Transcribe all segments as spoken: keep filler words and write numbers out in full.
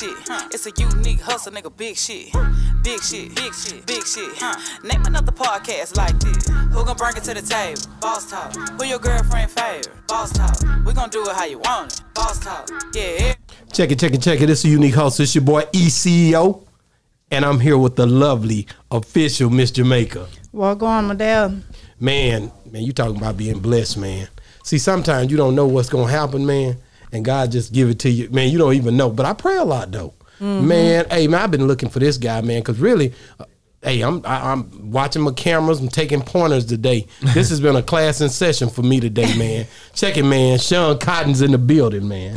shit. It's a unique hustle, nigga. Big shit. Big shit. Big shit. Big shit. Name another podcast like this. Who gon' bring it to the table? Boss Talk. Who your girlfriend favorite? Boss Talk. We gon' do it how you want it. Boss Talk. Yeah. Check it, check it, check it. It's a unique hustle. It's your boy E C E O. And I'm here with the lovely official Miss Jamaica. Well, go on, my dad. Man, man, you talking about being blessed, man. See, sometimes you don't know what's gonna happen, man, and God just give it to you, man. You don't even know. But I pray a lot, though, mm-hmm. man. Hey, man, I've been looking for this guy, man, because really, uh, hey, I'm I, I'm watching my cameras. I'm taking pointers today. This has been a class and session for me today, man. Check it, man. Sean Cotton's in the building, man.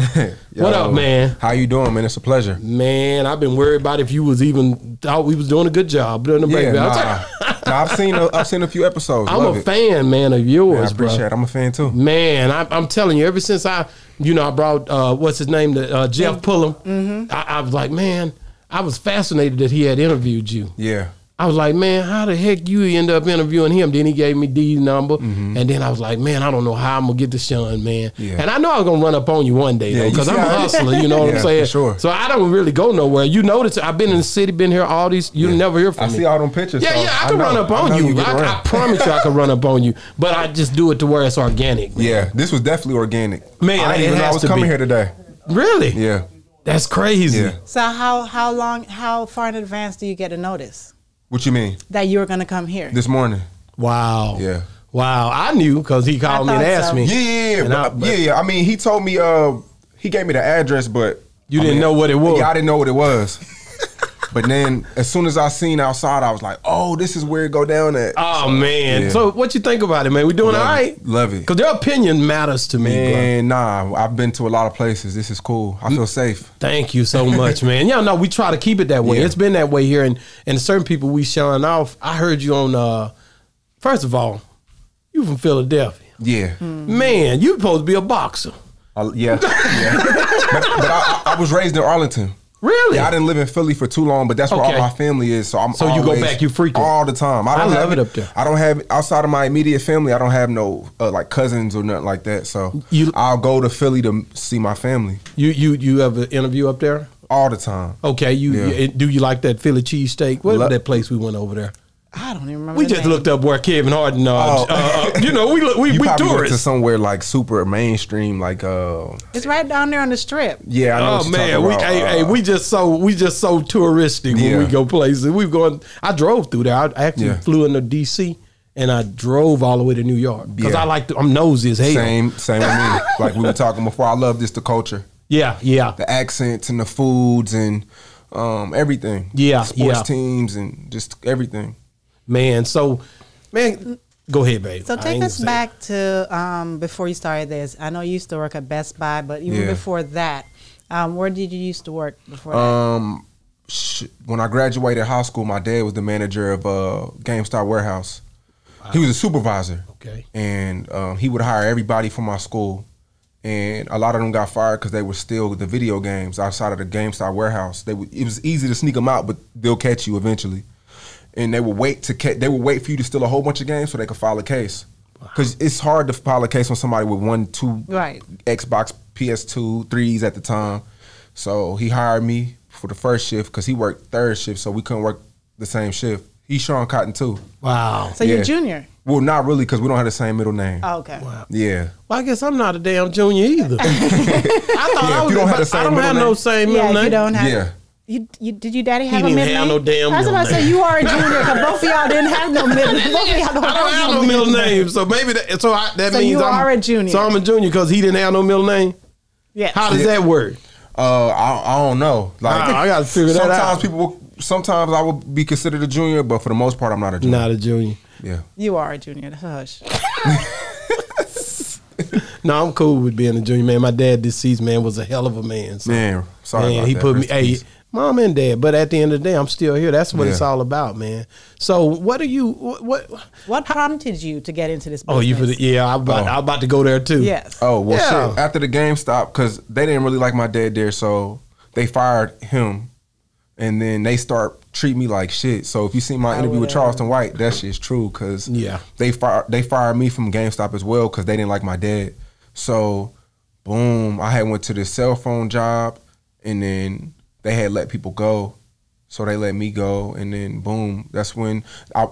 Yo, what up, man? How you doing, man? It's a pleasure, man. I've been worried about if you was even thought we was doing a good job. Doing the yeah, baby. Nah. No, I've seen a, I've seen a few episodes. I'm Love a it. fan, man, of yours, man, I appreciate bro. it. I'm a fan too, man. I, I'm telling you, ever since I, you know, I brought uh, what's his name, the, uh, Jeff Pullum. Mm-hmm. I, I was like, man, I was fascinated that he had interviewed you. Yeah. I was like, man, how the heck you end up interviewing him? Then he gave me D's number, mm-hmm. and then I was like, man, I don't know how I'm gonna get to Sean, man. Yeah. And I know I was gonna run up on you one day, yeah, though, because I'm a hustler. You know what yeah, I'm saying? Sure. So I don't really go nowhere. You notice I've been in the city, been here all these. You yeah. never hear from I me. I see all them pictures. Yeah, so yeah, I can I know, run up on I you. you I, I promise you, I can run up on you. But I just do it to where it's organic. Man. Yeah, this was definitely organic. Man, I didn't even know I was coming be. here today. Really? Yeah. That's crazy. Yeah. So how how long how far in advance do you get a notice? What you mean? That you were gonna come here this morning. Wow. Yeah. Wow. I knew because he called me and asked so. me. Yeah, yeah, yeah. But, I, but, yeah, yeah. I mean, he told me. Uh, he gave me the address, but you I didn't mean, know what it was. Yeah, I didn't know what it was. But then, as soon as I seen outside, I was like, "Oh, this is where it go down at." Oh so, man. Yeah. So what you think about it, man? We doing all right? Love it. Because their opinion matters to me. Man, bro. Nah, I've been to a lot of places. This is cool. I feel safe. Thank you so much, man. Y'all know we try to keep it that way. Yeah. It's been that way here, and and certain people we showing off. I heard you on. Uh, first of all, you from Philadelphia? Yeah. Mm. Man, you supposed to be a boxer. Uh, yeah. yeah. But, but I, I was raised in Arlington. Really? Yeah, I didn't live in Philly for too long, but that's where okay. all my family is. So I'm so always, you go back, you frequent all the time. I, don't I love have, it up there. I don't have outside of my immediate family. I don't have no uh, like cousins or nothing like that. So you, I'll go to Philly to see my family. You you you have an interview up there all the time. Okay, you, yeah. you do you like that Philly cheesesteak? What about that place we went over there? I don't even remember. We just name. looked up where Kevin Harden. Uh, oh. uh, you know, we we you we tourists. Went to somewhere like super mainstream, like uh. It's right down there on the strip. Yeah, I know. Oh what man, you're talking about. we hey, uh, hey, we just so we just so touristic yeah. when we go places. We've gone. I drove through there. I actually yeah. flew into D C and I drove all the way to New York because yeah. I like to, I'm nosy as hell. Same same with me. Like we were talking before. I love this the culture. Yeah, yeah. The accents and the foods and um everything. Yeah, sports yeah. teams and just everything. Man, so, man, go ahead, babe. So take us back to um, before you started this. I know you used to work at Best Buy, but even yeah. before that, um, where did you used to work before um, that? Sh when I graduated high school, my dad was the manager of uh, GameStop Warehouse. Wow. He was a supervisor. Okay. And um, he would hire everybody from my school. And a lot of them got fired because they were still with the video games outside of the GameStop Warehouse. They would, it was easy to sneak them out, but they'll catch you eventually. And they would wait to ca they would wait for you to steal a whole bunch of games so they could file a case, because it's hard to file a case on somebody with one, two right. Xbox, P S two, threes at the time. So he hired me for the first shift because he worked third shift, so we couldn't work the same shift. He's Sean Cotton too. Wow. So yeah. you're junior. Well, not really, because we don't have the same middle name. Oh, okay. Wow. Yeah. Well, I guess I'm not a damn junior either. I thought yeah, I was. You don't have the same I don't have name. no same middle yeah, name. Yeah, you don't have. Yeah. You, you, did your daddy have he a middle name? He didn't have no damn middle name. I was about to say, you are a junior, because both of y'all didn't have no middle name. Both of y'all don't, I don't have, have no middle name. name. So maybe that, so I, that so means you I'm, are a junior. So I'm a junior because he didn't have no middle name? Yeah. How does yeah. that work? Uh, I, I don't know. Like uh, I got to figure that out. Sometimes people will, sometimes I will be considered a junior, but for the most part, I'm not a junior. Not a junior. Yeah. You are a junior. Hush. No, I'm cool with being a junior, man. My dad deceased, man, was a hell of a man. So, man, sorry man, about he that. Put me, hey, Mom and Dad, but at the end of the day, I'm still here. That's what yeah. it's all about, man. So, what are you? What what prompted you to get into this business? Oh, you for the, yeah, I'm about, oh. I'm about to go there too. Yes. Oh well, yeah. shit. After the GameStop, because they didn't really like my dad there, so they fired him, and then they start treat me like shit. So if you see my I interview would. with Charleston White, that shit's true, because yeah, they fired they fired me from GameStop as well because they didn't like my dad. So, boom, I had went to this cell phone job, and then they had let people go, so they let me go, and then boom. That's when I,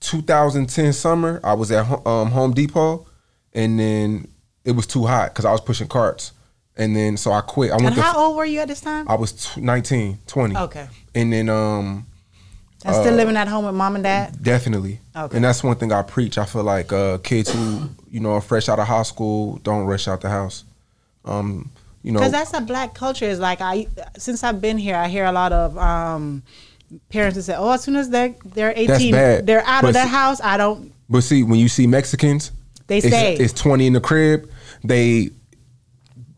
two thousand ten summer, I was at um, Home Depot, and then it was too hot because I was pushing carts, and then so I quit. I went. And how to, old were you at this time? I was t nineteen, twenty. Okay. And then um. And still uh, living at home with mom and dad? Definitely. Okay. And that's one thing I preach. I feel like uh, kids who, you know, are fresh out of high school, don't rush out the house. Um, you know, because that's a black culture. Is like I, since I've been here, I hear a lot of um, parents that say, "Oh, as soon as they're they're eighteen, they're out but of that house." I don't. But see, when you see Mexicans, they say it's, it's twenty in the crib. They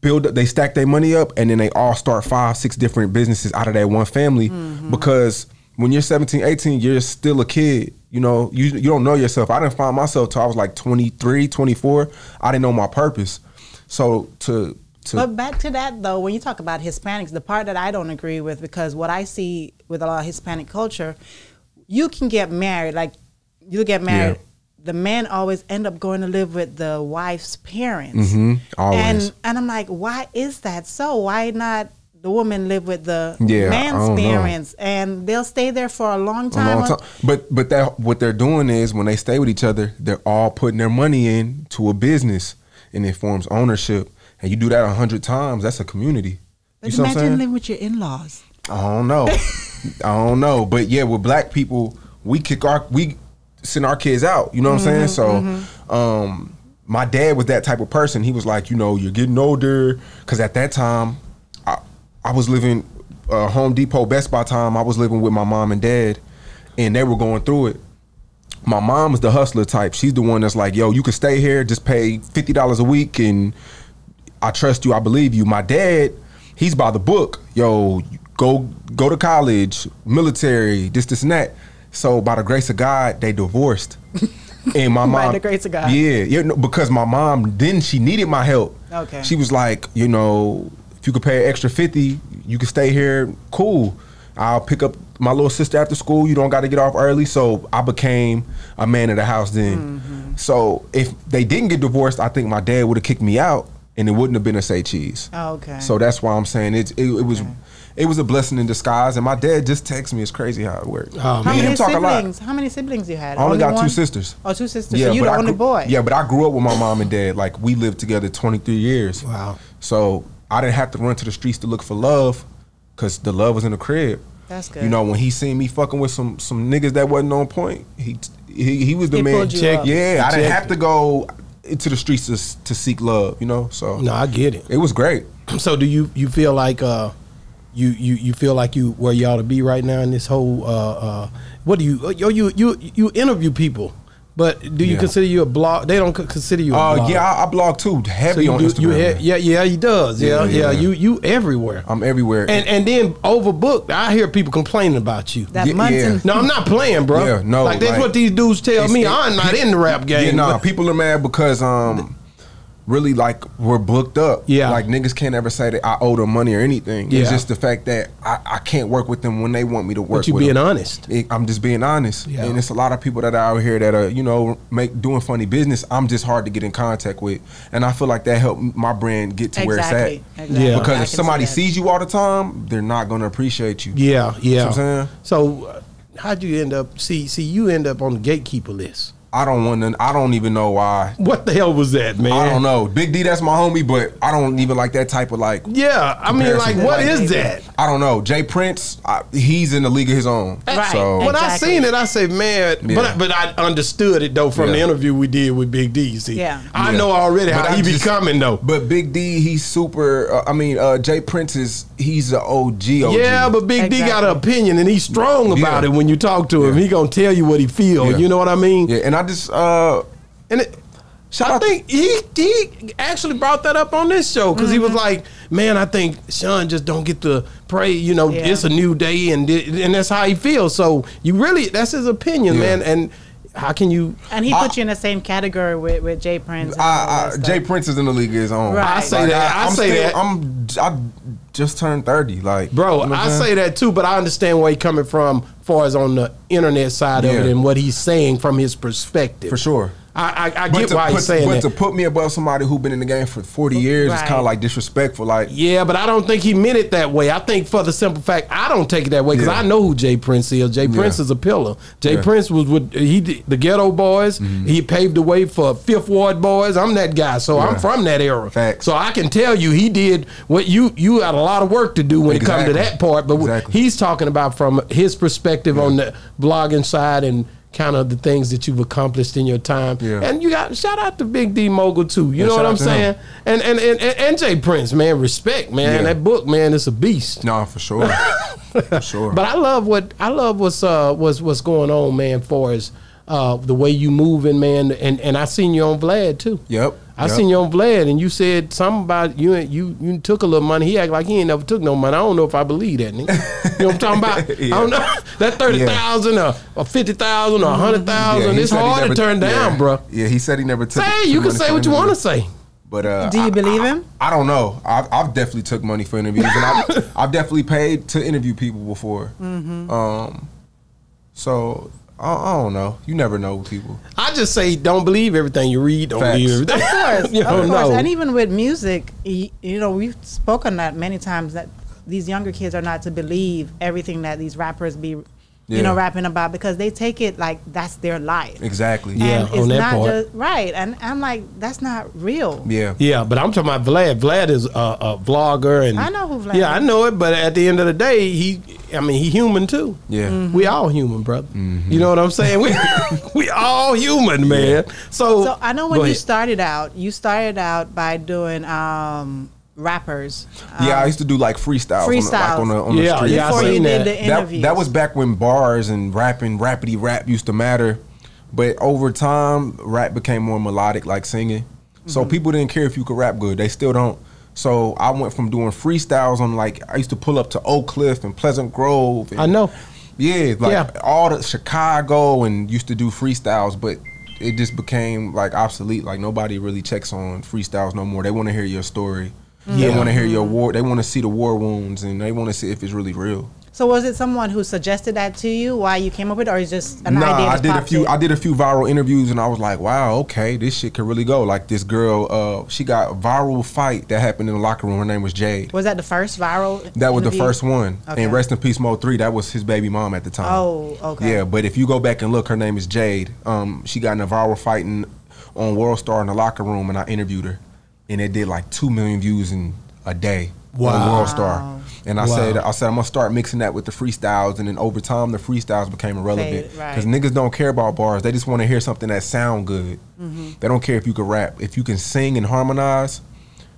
build up, they stack their money up, and then they all start five, six different businesses out of that one family mm-hmm. because. When you're seventeen, eighteen, you're still a kid. You know, you you don't know yourself. I didn't find myself till I was like twenty-three, twenty-four. I didn't know my purpose. So to, to But back to that though, when you talk about Hispanics, the part that I don't agree with, because what I see with a lot of Hispanic culture, you can get married, like you get married, yeah. the men always end up going to live with the wife's parents. Mm-hmm. Always. And and I'm like, why is that so? Why not the woman live with the yeah, man's parents, know. and they'll stay there for a long time. A long time. But but that what they're doing is when they stay with each other, they're all putting their money in to a business, and it forms ownership. And you do that a hundred times, that's a community. But you imagine living with your in-laws. I don't know, I don't know. But yeah, with black people, we kick our we send our kids out. You know what mm-hmm, I'm saying? So. Mm-hmm. um, my dad was that type of person. He was like, you know, you're getting older, because at that time. I was living uh, Home Depot, Best Buy time. I was living with my mom and dad, and they were going through it. My mom is the hustler type. She's the one that's like, yo, you can stay here, just pay fifty dollars a week, and I trust you, I believe you. My dad, he's by the book. Yo, go, go to college, military, this, this, and that. So by the grace of God, they divorced. And my mom, by the grace of God. Yeah, yeah no, because my mom, then she needed my help. Okay. She was like, you know, if you could pay an extra fifty, you can stay here, cool. I'll pick up my little sister after school, you don't gotta get off early. So I became a man of the house then. Mm-hmm. So if they didn't get divorced, I think my dad would've kicked me out and it wouldn't have been a say cheese. Oh, okay. So that's why I'm saying it, it, it was okay. It was a blessing in disguise. And my dad just texted me, it's crazy how it worked. Oh, how, many siblings, how many siblings you had? I only, only got one? two sisters. Oh, two sisters, yeah, so you the only boy. Yeah, but I grew up with my mom and dad. Like we lived together twenty-three years. Wow. So. I didn't have to run to the streets to look for love, cause the love was in the crib. That's good. You know, when he seen me fucking with some some niggas that wasn't on point, he he, he was the he man. Check, yeah, he I didn't have you. to go into the streets to to seek love. You know, so no, I get it. It was great. So do you you feel like uh, you you you feel like you where you ought to be right now in this whole uh, uh, what do you you you you, you interview people? But do you yeah. consider you a blog? They don't consider you a uh, blog. Yeah, I, I blog too, heavy so on do, Instagram. You yeah, yeah, he does. Yeah, yeah, yeah, yeah. You you everywhere. I'm everywhere. And and then overbooked. I hear people complaining about you. That yeah, month yeah. No, I'm not playing, bro. Yeah, no. Like that's like, what these dudes tell me. It, I'm not in the rap game. Yeah, nah, people are mad because um, really like we're booked up. Yeah. Like niggas can't ever say that I owe them money or anything. Yeah. It's just the fact that I, I can't work with them when they want me to work with them. But you being honest. It, I'm just being honest. Yeah. And it's a lot of people that are out here that are, you know, make doing funny business. I'm just hard to get in contact with. And I feel like that helped my brand get to exactly. where it's at. Exactly. Yeah. Because I if somebody see sees you all the time, they're not going to appreciate you. Yeah, yeah. You know what I'm saying? So uh, how'd you end up, see, see, you end up on the gatekeeper list. I don't want to, I don't even know why. What the hell was that, man? I don't know. Big D, that's my homie, but I don't even like that type of like. Yeah, I mean, like, what like, is that? I don't know. J. Prince, I, he's in the league of his own. Right. So. When exactly. I seen it, I say, man, yeah. but, I, but I understood it, though, from yeah. the interview we did with Big D, you see. Yeah. I yeah. know already but how I he just, be coming, though. But Big D, he's super, uh, I mean, uh, J. Prince is, he's an O G, O G. Yeah, but Big exactly. D got an opinion, and he's strong yeah. about yeah. it when you talk to him. Yeah. He going to tell you what he feels, yeah. you know what I mean? Yeah, and I I just uh, and it, I think he he actually brought that up on this show because mm-hmm. he was like, man, I think Sean just don't get to pray, you know, yeah. it's a new day and and that's how he feels. So you really that's his opinion, yeah. man. And how can you? And he I, put you in the same category with with J. Prince. I, I, J. Prince is in the league of his own. Right. I say like, that. I, I say still, that. I'm I just turned thirty, like bro. You know I say that too, but I understand where he's coming from. Far as on the internet side yeah. of it and what he's saying from his perspective. For sure. I, I, I get why he's saying that. But to put me above somebody who's been in the game for forty years is kind of like disrespectful. Like, yeah, but I don't think he meant it that way. I think for the simple fact, I don't take it that way because yeah. I know who J. Prince is. J. Prince yeah. is a pillar. J. Yeah. Prince was with he the Ghetto Boys. Mm-hmm. He paved the way for Fifth Ward Boys. I'm that guy, so yeah. I'm from that era. Facts. So I can tell you he did what you you had a lot of work to do when exactly. it comes to that part. But exactly. he's talking about from his perspective yeah. on the blogging side and kind of the things that you've accomplished in your time. Yeah. And you got shout out to Big D Mogul too. You yeah, know what I'm saying? And and, and and and J. Prince, man, respect, man. Yeah. And that book, man, it's a beast. Nah, for sure. for sure. But I love what I love what's uh what's what's going on, man, for us. Uh, the way you moving, man, and and I seen you on Vlad too. Yep, I yep. seen you on Vlad, and you said something about you you you took a little money. He act like he ain't never took no money. I don't know if I believe that, nigga. You know what I'm talking about? yeah. I don't know that thirty yeah. thousand or, or fifty thousand or a hundred thousand. Yeah, it's hard never, to turn yeah. down, bro. Yeah, he said he never took. Say you can say what you want to say. But uh, do you I, believe I, him? I, I don't know. I've, I've definitely took money for interviews, and I've, I've definitely paid to interview people before. Mm-hmm. Um, so. I don't know. You never know with people. I just say don't believe everything you read. Don't Facts. Believe everything. Of course, you of course. Know. And even with music, you know, we've spoken that many times that these younger kids are not to believe everything that these rappers be, you yeah. know, rapping about because they take it like that's their life. Exactly. And yeah, it's on that not part. Just, right. And I'm like, that's not real. Yeah. Yeah, but I'm talking about Vlad. Vlad is a, a vlogger, and I know who Vlad. Yeah, is. I know it. But at the end of the day, he. I mean, he human too. Yeah, mm-hmm. we all human, brother. Mm-hmm. You know what I'm saying? We we all human, man. Yeah. So, so I know when you ahead. started out, you started out by doing um, rappers. Um, yeah, I used to do like freestyles, freestyles. on the, like on the, on yeah, the street. Yeah, before you did that. the interviews. That, that was back when bars and rapping, rappity rap used to matter. But over time, rap became more melodic, like singing. Mm-hmm. So people didn't care if you could rap good. They still don't. So I went from doing freestyles on like I used to pull up to Oak Cliff and Pleasant Grove. And, I know. Yeah, like yeah. all the Chicago and used to do freestyles, but it just became like obsolete. Like nobody really checks on freestyles no more. They want to hear your story. Yeah. They want to hear your war. They want to see the war wounds and they want to see if it's really real. So was it someone who suggested that to you? Why you came up with, it, or is just an nah, idea? I did a few. It? I did a few viral interviews, and I was like, "Wow, okay, this shit could really go." Like this girl, uh, she got a viral fight that happened in the locker room. Her name was Jade. Was that the first viral? That interview? was the first one. Okay. And rest in peace, Mo three. That was his baby mom at the time. Oh, okay. Yeah, but if you go back and look, her name is Jade. Um, she got in a viral fight in, on World Star in the locker room, and I interviewed her, and it did like two million views in a day. Wow. On World Star. And I wow. said, I said, I'm gonna start mixing that with the freestyles, and then over time, the freestyles became irrelevant because right. niggas don't care about bars; they just want to hear something that sound good. Mm-hmm. They don't care if you can rap. If you can sing and harmonize,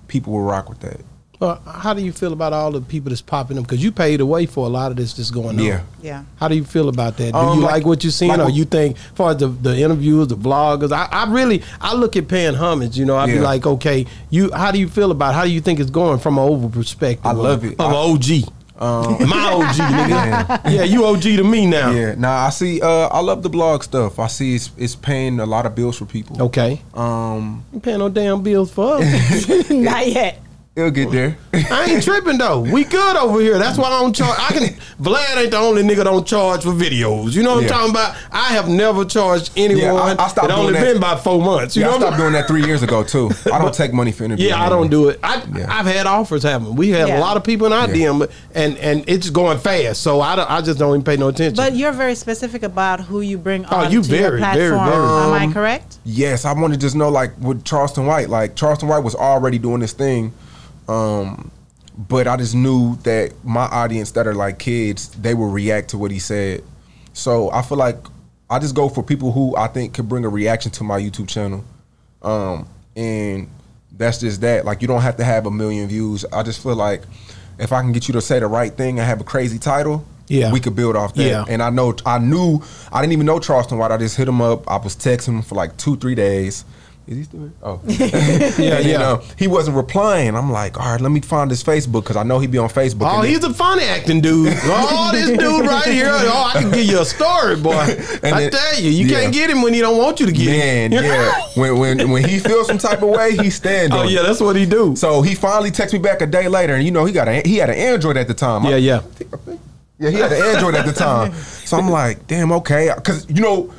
people will rock with that. Well, how do you feel about all the people that's popping up? Because you paid away for a lot of this that's going on. Yeah, yeah. How do you feel about that? Do um, you like, like what you're seeing, like, or you think, as far as the, the interviews, the vloggers? I, I really, I look at paying homage. You know, I'd yeah. be like, okay, you. How do you feel about? How do you think it's going from an over perspective? I love it. From an O G. Um, my O G, nigga. Yeah. yeah, you O G to me now. Yeah, nah, I see. Uh, I love the blog stuff. I see it's it's paying a lot of bills for people. Okay. Um, you paying no damn bills for us? Not yet. It'll get there. I ain't tripping though. We good over here. That's why I don't charge. I can. Vlad ain't the only nigga don't charge for videos. You know what yeah. I'm talking about? I have never charged anyone. Yeah, I, I stopped it only that. been by four months. You yeah, know I stopped I'm doing that three years ago too. I don't take money for interviews. Yeah, I don't do it. I, yeah. I've had offers happen. We had yeah. a lot of people in our yeah. D M, and and it's going fast. So I, don't, I just don't even pay no attention. But you're very specific about who you bring oh, on you to very, your platform. Very, very. Um, Am I correct? Yes, I want to just know like with Charleston White. Like Charleston White was already doing this thing. Um, but I just knew that my audience that are like kids, they will react to what he said. So I feel like I just go for people who I think could bring a reaction to my YouTube channel. Um, and that's just that. Like you don't have to have a million views. I just feel like if I can get you to say the right thing and have a crazy title, yeah, we could build off that. Yeah. And I know, I knew, I didn't even know Charleston White. I just hit him up. I was texting him for like two, three days. Is he still here? Oh. yeah, yeah. You know, he wasn't replying. I'm like, all right, let me find his Facebook because I know he be on Facebook. Oh, he's a funny acting dude. Oh, this dude right here. Oh, I can give you a story, boy. And I then, tell you, you yeah. can't get him when he don't want you to get Man, him. Man, yeah. when, when, when he feels some type of way, he stand on Oh, yeah, that's what he do. So he finally texts me back a day later, and you know, he got a, he had an Android at the time. Yeah, I, yeah. I think, yeah, he had an Android at the time. So I'm like, damn, okay. Because, you know,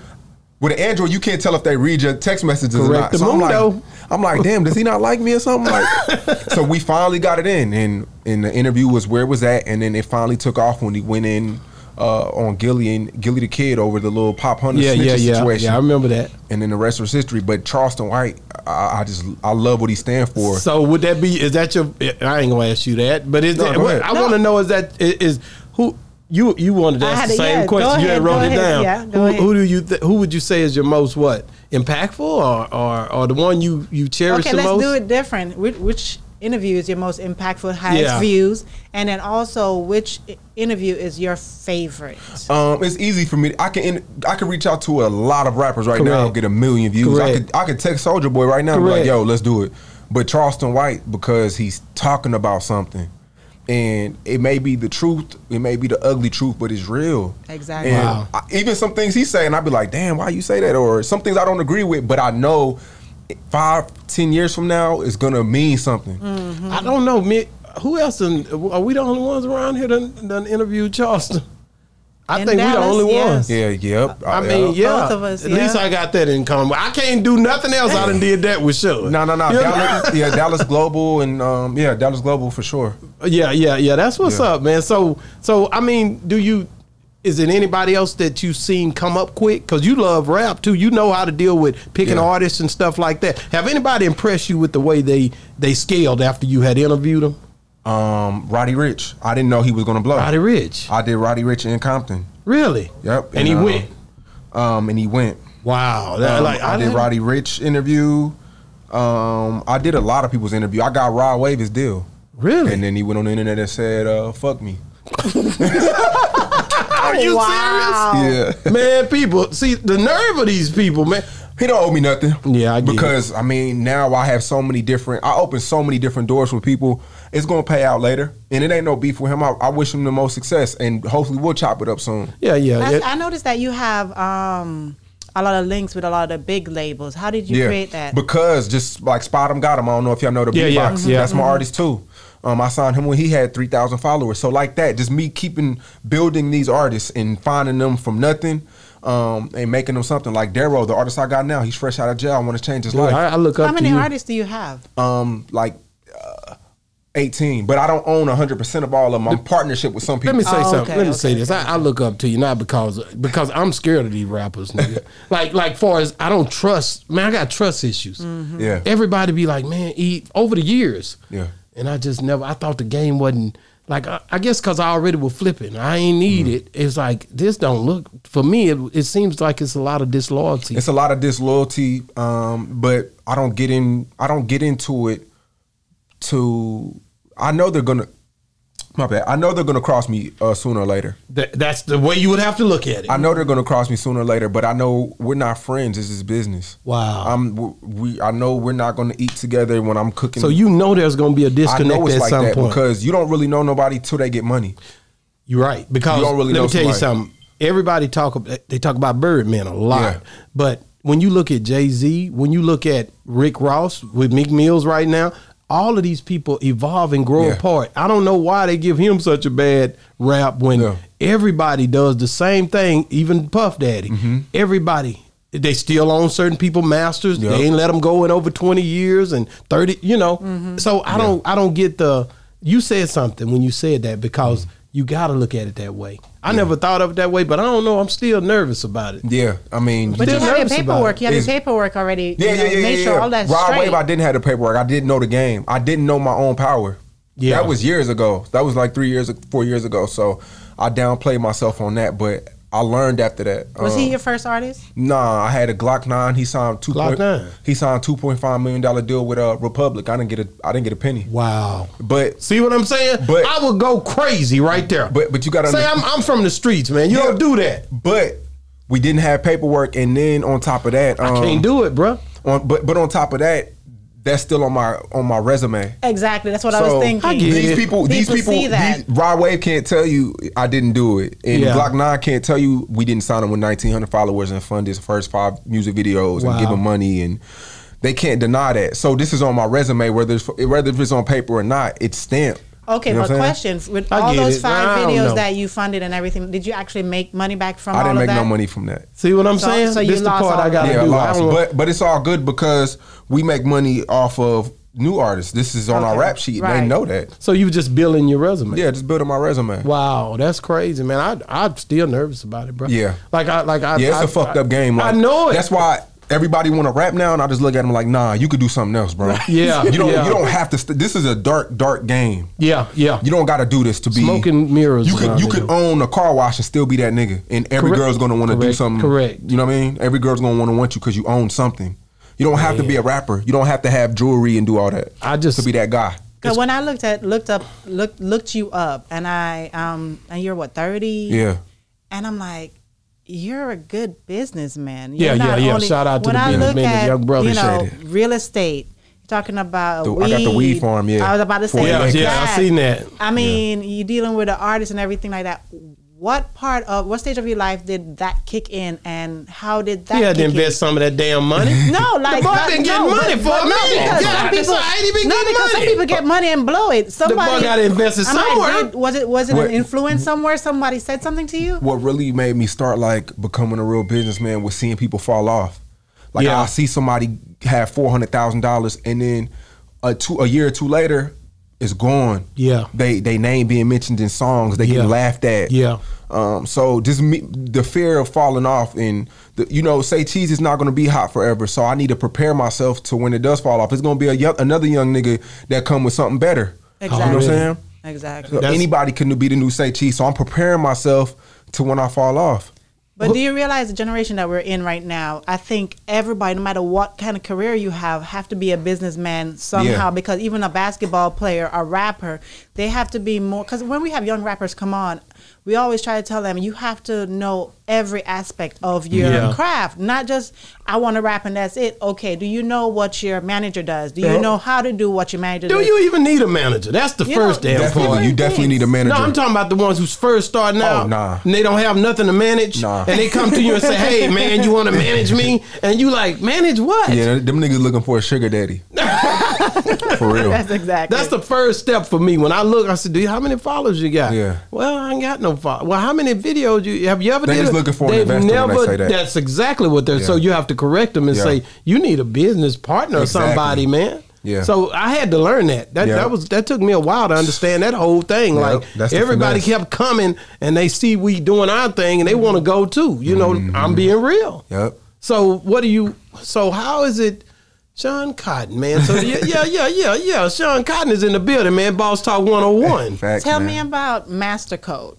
With an Android, you can't tell if they read your text messages or not. So I'm like, I'm like, damn, does he not like me or something? Like, so we finally got it in, and and the interview was where it was at, and then it finally took off when he went in uh, on Gilly and Gilly the Kid over the little Pop Hunter yeah, yeah, yeah. situation. Yeah, I remember that. And then the rest was history. But Charleston White, I, I just I love what he stands for. So would that be? Is that your? I ain't gonna ask you that, but is no, that, what, I no. want to know is that is, is who. You you wanted to ask the same yeah, question. Ahead, you had wrote it ahead, down. Yeah, who, who do you th who would you say is your most what impactful or or, or the one you you cherish okay, the most? Okay, let's do it different. Which, which interview is your most impactful, highest yeah. views, and then also which interview is your favorite? Um, it's easy for me. I can I can reach out to a lot of rappers right Correct. now and get a million views. Correct. I could I could text Soulja Boy right now and be like, yo, let's do it. But Charleston White, because he's talking about something. And it may be the truth, it may be the ugly truth, but it's real. Exactly. And wow. I, even some things he's saying, I'd be like, damn, why you say that? Or some things I don't agree with, but I know five, ten years from now, it's gonna mean something. Mm-hmm. I don't know, man, who else, in, are we the only ones around here that done interviewed Charleston? I in think Dallas, we the only yes. ones. Yeah, yep. I yep. mean, yeah. Both of us, At yeah. least I got that in common. I can't do nothing else. I done did that with sure. No, no, no. Dallas, yeah, Dallas Global and um, yeah, Dallas Global for sure. Yeah, yeah, yeah. That's what's yeah. up, man. So, so I mean, do you? Is it anybody else that you seen come up quick? Because you love rap too. You know how to deal with picking yeah. artists and stuff like that. Have anybody impressed you with the way they they scaled after you had interviewed them? Um, Roddy Rich. I didn't know he was gonna blow. Roddy Rich. I did Roddy Rich in Compton. Really? Yep. And, and he um, went. Um, and he went. Wow. That, um, like, I, I did Roddy Rich interview. Um, I did a lot of people's interview. I got Rod Wave his deal. Really? And then he went on the internet and said, uh, "Fuck me." Are you wow. serious? Yeah. Man, people, see the nerve of these people, man. He don't owe me nothing. Yeah, I get because it. I mean now I have so many different. I open so many different doors for people. It's gonna pay out later, and it ain't no beef with him. I, I wish him the most success, and hopefully we'll chop it up soon. Yeah, yeah. yeah. I, I noticed that you have um, a lot of links with a lot of the big labels. How did you yeah. create that? Because just like Spotemgottem, I don't know if y'all know the yeah, Beatbox. Yeah. Mm-hmm. That's my mm-hmm. artist too. Um, I signed him when he had three thousand followers. So like that, just me keeping building these artists and finding them from nothing. Um, and making them something like Darryl, the artist I got now. He's fresh out of jail. I want to change his Dude, life. I, I look up How many to you. artists do you have? Um, like uh, eighteen, but I don't own one hundred percent of all of them. I'm partnership with some people. Let me say oh, something. Okay, Let me okay, say okay. this. I, I look up to you not because because I'm scared of these rappers. Nigga. like like far as I don't trust. Man, I got trust issues. Mm-hmm. Yeah. Everybody be like, man, he, over the years. Yeah. And I just never. I thought the game wasn't. Like, I, I guess because I already was flipping. I ain't need mm. it. It's like, this don't look, for me, it, it seems like it's a lot of disloyalty. It's a lot of disloyalty, um, but I don't get in, I don't get into it to, I know they're going to, my bad, I know they're going to cross me uh, sooner or later. Th that's the way you would have to look at it. I know they're going to cross me sooner or later, but I know we're not friends. This is business. Wow. I'm, we, I know we're not going to eat together when I'm cooking. So you know there's going to be a disconnect I know it's at like some that point. Because you don't really know nobody till they get money. You're right. Because you don't really let know me tell somebody. you something. Everybody talk, they talk about Birdman a lot, yeah. but when you look at Jay-Z, when you look at Rick Ross with Meek Mills right now, all of these people evolve and grow yeah. apart. I don't know why they give him such a bad rap when yeah. everybody does the same thing, even Puff Daddy. Mm-hmm. Everybody, they still own certain people masters. Yep. They ain't let them go in over twenty years and thirty, you know. Mm-hmm. So I yeah. don't I don't get the, you said something when you said that because mm-hmm. you got to look at it that way. I yeah. never thought of it that way, but I don't know. I'm still nervous about it. Yeah, I mean, but you have your paperwork. You have your paperwork already. Yeah, you know, yeah, yeah. Make yeah, sure yeah. all that. Rod Wave, I didn't have the paperwork. I didn't know the game. I didn't know my own power. Yeah, that was years ago. That was like three years, four years ago. So I downplayed myself on that, but I learned after that. Was um, he your first artist? Nah, I had a Glock nine. He signed two. Glock nine. He signed two point five million dollar deal with uh, Republic. I didn't get a. I didn't get a penny. Wow. But see what I'm saying? But I would go crazy right there. But but you got to say I'm I'm from the streets, man. You yeah, don't do that. But we didn't have paperwork, and then on top of that, um, I can't do it, bro. On, but but on top of that. That's still on my on my resume. Exactly. That's what so I was thinking. I these people, people, these people, see that. These, Rod Wave can't tell you I didn't do it, and yeah. Glock nine can't tell you we didn't sign him with nineteen hundred followers and fund his first five music videos wow. and give him money, and they can't deny that. So this is on my resume, whether it's, whether it's on paper or not, it's stamped. Okay, you know but question, with I all those it. five no, videos that you funded and everything, did you actually make money back from I all of that? I didn't make no money from that. See what I'm so, saying? So you this lost the part I got to yeah, do. Lost. But, but it's all good because we make money off of new artists. This is on okay. our rap sheet. Right. They know that. So you just building your resume. Yeah, just building my resume. Wow, that's crazy, man. I, I'm still nervous about it, bro. Yeah. Like I, like I, yeah, it's I, a fucked I, up game. Like, I know it. That's why... I, everybody want to rap now, and I just look at them like, nah, you could do something else, bro. Yeah, you don't. Yeah. You don't have to. St this is a dark, dark game. Yeah, yeah. You don't got to do this to be smoking mirrors. You could, you could do. own a car wash and still be that nigga, and every Correct. girl's gonna want to do something. Correct. You know what I mean? Every girl's gonna want to want you because you own something. You don't have Man. to be a rapper. You don't have to have jewelry and do all that. I just to be that guy. Because when I looked at looked up looked looked you up, and I um, and you're what thirty? Yeah. And I'm like, you're a good businessman. You're yeah, yeah, yeah. Only, shout out to the businessman, young brother. You know, real estate. You're talking about the, weed. I got the weed farm. Yeah, I was about to say. Yeah, yeah, that. I seen that. I mean, yeah. you're dealing with the artists and everything like that. What part of what stage of your life did that kick in, and how did that? Yeah, didn't invest some of that damn money. No, like the boy been getting no, money but, for a minute. Yeah, people, I ain't even no, getting money. Some people get money and blow it. Somebody the boy got to invest it somewhere. Like, did, was it was it what, an influence somewhere? Somebody said something to you. What really made me start like becoming a real businessman was seeing people fall off. Like yeah. I see somebody have four hundred thousand dollars, and then a two a year or two later. It's gone. Yeah, they they name being mentioned in songs. They yeah. get laughed at. Yeah. Um. So just me, the fear of falling off, and the, you know, say cheese is not going to be hot forever. So I need to prepare myself to when it does fall off. It's going to be a young, another young nigga that come with something better. Exactly. You know what I'm saying? Exactly. So anybody can be the new say cheese. So I'm preparing myself to when I fall off. But do you realize the generation that we're in right now, I think everybody, no matter what kind of career you have, have to be a businessman somehow yeah. because even a basketball player, a rapper, they have to be more, because when we have young rappers come on, we always try to tell them, you have to know every aspect of your yeah. craft, not just, I want to rap and that's it. Okay, do you know what your manager does? Do you yeah. know how to do what your manager do does? Do you even need a manager? That's the you first know, damn point. You definitely need a manager. No, I'm talking about the ones who's first starting out. Oh, nah. And they don't have nothing to manage. Nah. And they come to you and say, hey, man, you want to manage me? And you like, manage what? Yeah, them niggas looking for a sugar daddy. For real. That's exactly. That's the first step for me. When I look, I said, "Do you how many followers you got?" Yeah. Well, I ain't got no followers. Well, how many videos you have you ever? They did just looking for an investor never, when they say that. That's exactly what they're. Yeah. So you have to correct them and yeah. say you need a business partner exactly. or somebody, man. Yeah. So I had to learn that. That yeah. that was that took me a while to understand that whole thing. Yeah, like that's everybody kept coming and they see we doing our thing and they mm-hmm. want to go too. You know, mm-hmm. I'm being real. Yep. So what do you? So how is it? Sean Cotton, man. So yeah, yeah, yeah, yeah, yeah. Sean Cotton is in the building, man. Boss Talk one oh one. Facts, Tell man. me about MasterCode.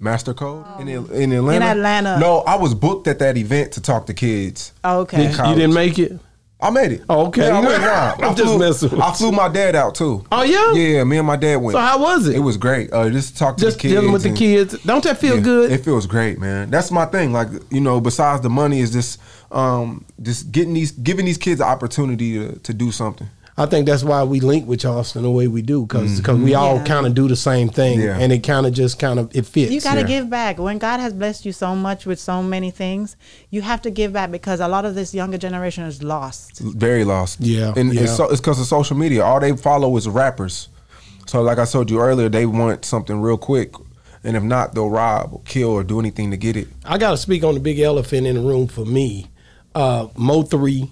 MasterCode oh. in in Atlanta. In Atlanta. No, I was booked at that event to talk to kids. Oh, okay. You didn't make it. I made it. Oh, okay. Yeah, I went live. I'm I flew, just messing with I flew my dad out too. Oh yeah? Yeah, me and my dad went. So how was it? It was great. Uh, just to talk to just the kids. Just dealing with and, the kids. Don't that feel yeah, good? It feels great, man. That's my thing. Like, you know, besides the money is just um just getting these giving these kids the opportunity to, to do something. I think that's why we link with Charleston the way we do, because mm-hmm. we all yeah. kind of do the same thing, yeah. and it kind of just kind of, it fits. You got to yeah. give back. When God has blessed you so much with so many things, you have to give back because a lot of this younger generation is lost. Very lost. Yeah. And yeah. it's because so, of social media. All they follow is rappers. So like I told you earlier, they want something real quick. And if not, they'll rob or kill or do anything to get it. I got to speak on the big elephant in the room for me. Uh, Mo three.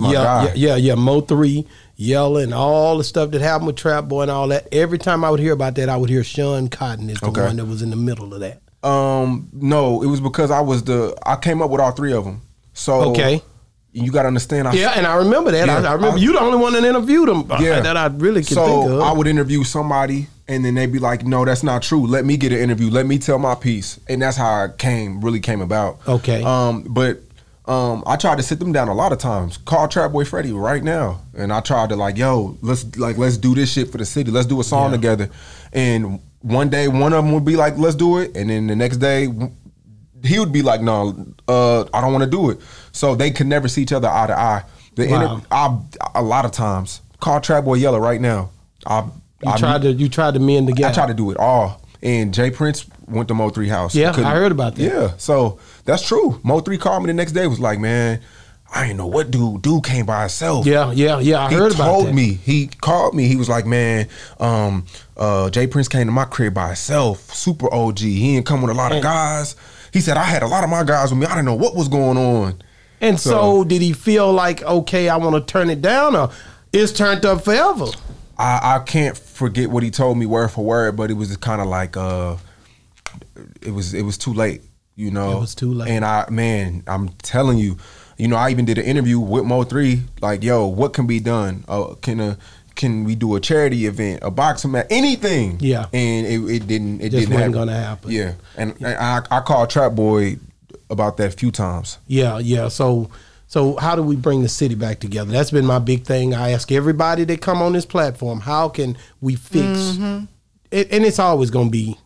Yeah, yeah, yeah, yeah. Mo three, Yella, and all the stuff that happened with Trap Boy and all that. Every time I would hear about that, I would hear Sean Cotton is the okay. one that was in the middle of that. Um, no, it was because I was the I came up with all three of them. So okay, you got to understand. I, yeah, and I remember that. Yeah, I, I remember I, you the only one that interviewed them. Yeah, that I really can so think of. I would interview somebody, and then they'd be like, "No, that's not true. Let me get an interview. Let me tell my piece." And that's how I came really came about. Okay, um, but. Um, I tried to sit them down a lot of times. Call Trap Boy Freddy right now, and I tried to like, yo, let's like let's do this shit for the city. Let's do a song yeah. together. And one day, one of them would be like, let's do it, and then the next day, he would be like, no, uh, I don't want to do it. So they could never see each other eye to eye. The wow. I, a lot of times, call Trap Boy Yellow right now. I, you I, tried to you tried to mend together. I tried to do it all. And J. Prince went to Mo three house. Yeah, I heard about that. Yeah, so that's true. Mo three called me the next day, was like, man, I ain't know what dude. Dude came by himself. Yeah, yeah, yeah. I he heard about that. He told me. He called me. He was like, man, um, uh, J. Prince came to my crib by himself. Super O G. He ain't come with a lot and, of guys. He said, I had a lot of my guys with me. I didn't know what was going on. And so, so did he feel like, okay, I want to turn it down, or it's turned up forever? I, I can't forget what he told me word for word, but it was kind of like, uh, it was it was too late, you know. It was too late. And I, man, I'm telling you, you know, I even did an interview with Mo three, like, yo, what can be done? Uh, can a, can we do a charity event, a boxing match, anything? Yeah. And it, it didn't. It just didn't wasn't happen. gonna happen. Yeah. And, yeah. and I, I called Trap Boy about that a few times. Yeah, yeah. So, so how do we bring the city back together? That's been my big thing. I ask everybody that come on this platform, how can we fix? Mm-hmm. it, and it's always gonna be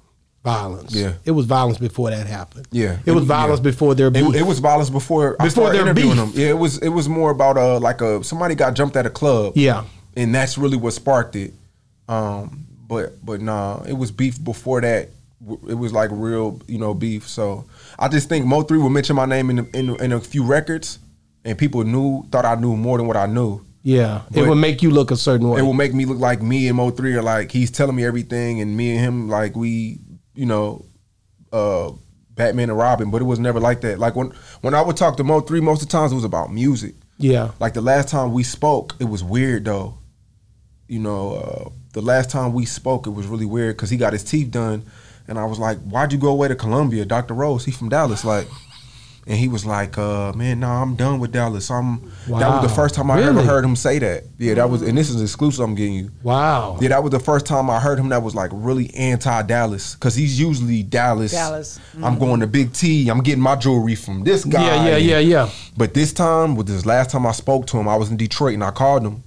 violence. Yeah, it was violence before that happened. Yeah, it was violence yeah. before their beef. It, it was violence before before I started their beef. Them. Yeah, it was it was more about uh like a somebody got jumped at a club. Yeah, and that's really what sparked it. Um, but but nah, it was beef before that. It was like real, you know, beef. So I just think Mo three would mention my name in the, in, the, in a few records, and people knew thought I knew more than what I knew. Yeah, but it will make you look a certain way. It will make me look like me and Mo three are like he's telling me everything, and me and him like we. You know, uh, Batman and Robin, but it was never like that. Like when when I would talk to Mo three, most of the times it was about music. Yeah. Like the last time we spoke, it was weird though. You know, uh, the last time we spoke, it was really weird because he got his teeth done, and I was like, "Why'd you go away to Columbia, Doctor Rose? He from Dallas, like." And he was like, uh, "Man, no, nah, I'm done with Dallas. I'm." Wow. That was the first time I really? ever heard him say that. Yeah, that was, and this is exclusive I'm getting you. Wow. Yeah, that was the first time I heard him that was like really anti-Dallas, because he's usually Dallas. Dallas. Mm-hmm. I'm going to Big T. I'm getting my jewelry from this guy. Yeah, yeah, yeah, yeah. But this time, with this last time I spoke to him, I was in Detroit and I called him,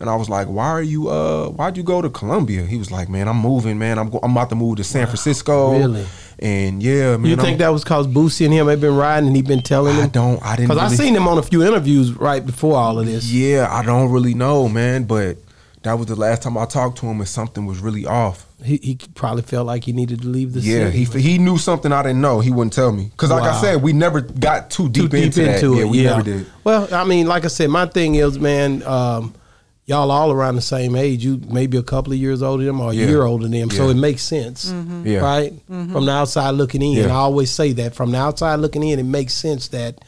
and I was like, "Why are you? Uh, why'd you go to Columbia?" He was like, "Man, I'm moving. Man, I'm go I'm about to move to San wow. Francisco." Really. And yeah, man. You think I'm, that was cause Boosie and him had been riding and he been telling him? I don't, I didn't Cause really, I seen him on a few interviews right before all of this. Yeah, I don't really know, man. But that was the last time I talked to him, and something was really off. He, he probably felt like he needed to leave the yeah, city. Yeah, he, he knew something I didn't know. He wouldn't tell me. Cause wow. like I said, we never got too deep, too into, deep into it. Yeah, we yeah. never did. Well, I mean, like I said, my thing is, man, um, y'all all around the same age. You maybe a couple of years older than them, or a yeah. year older than them. Yeah. So it makes sense, mm-hmm. yeah. right? Mm-hmm. From the outside looking in, yeah. I always say that. From the outside looking in, it makes sense that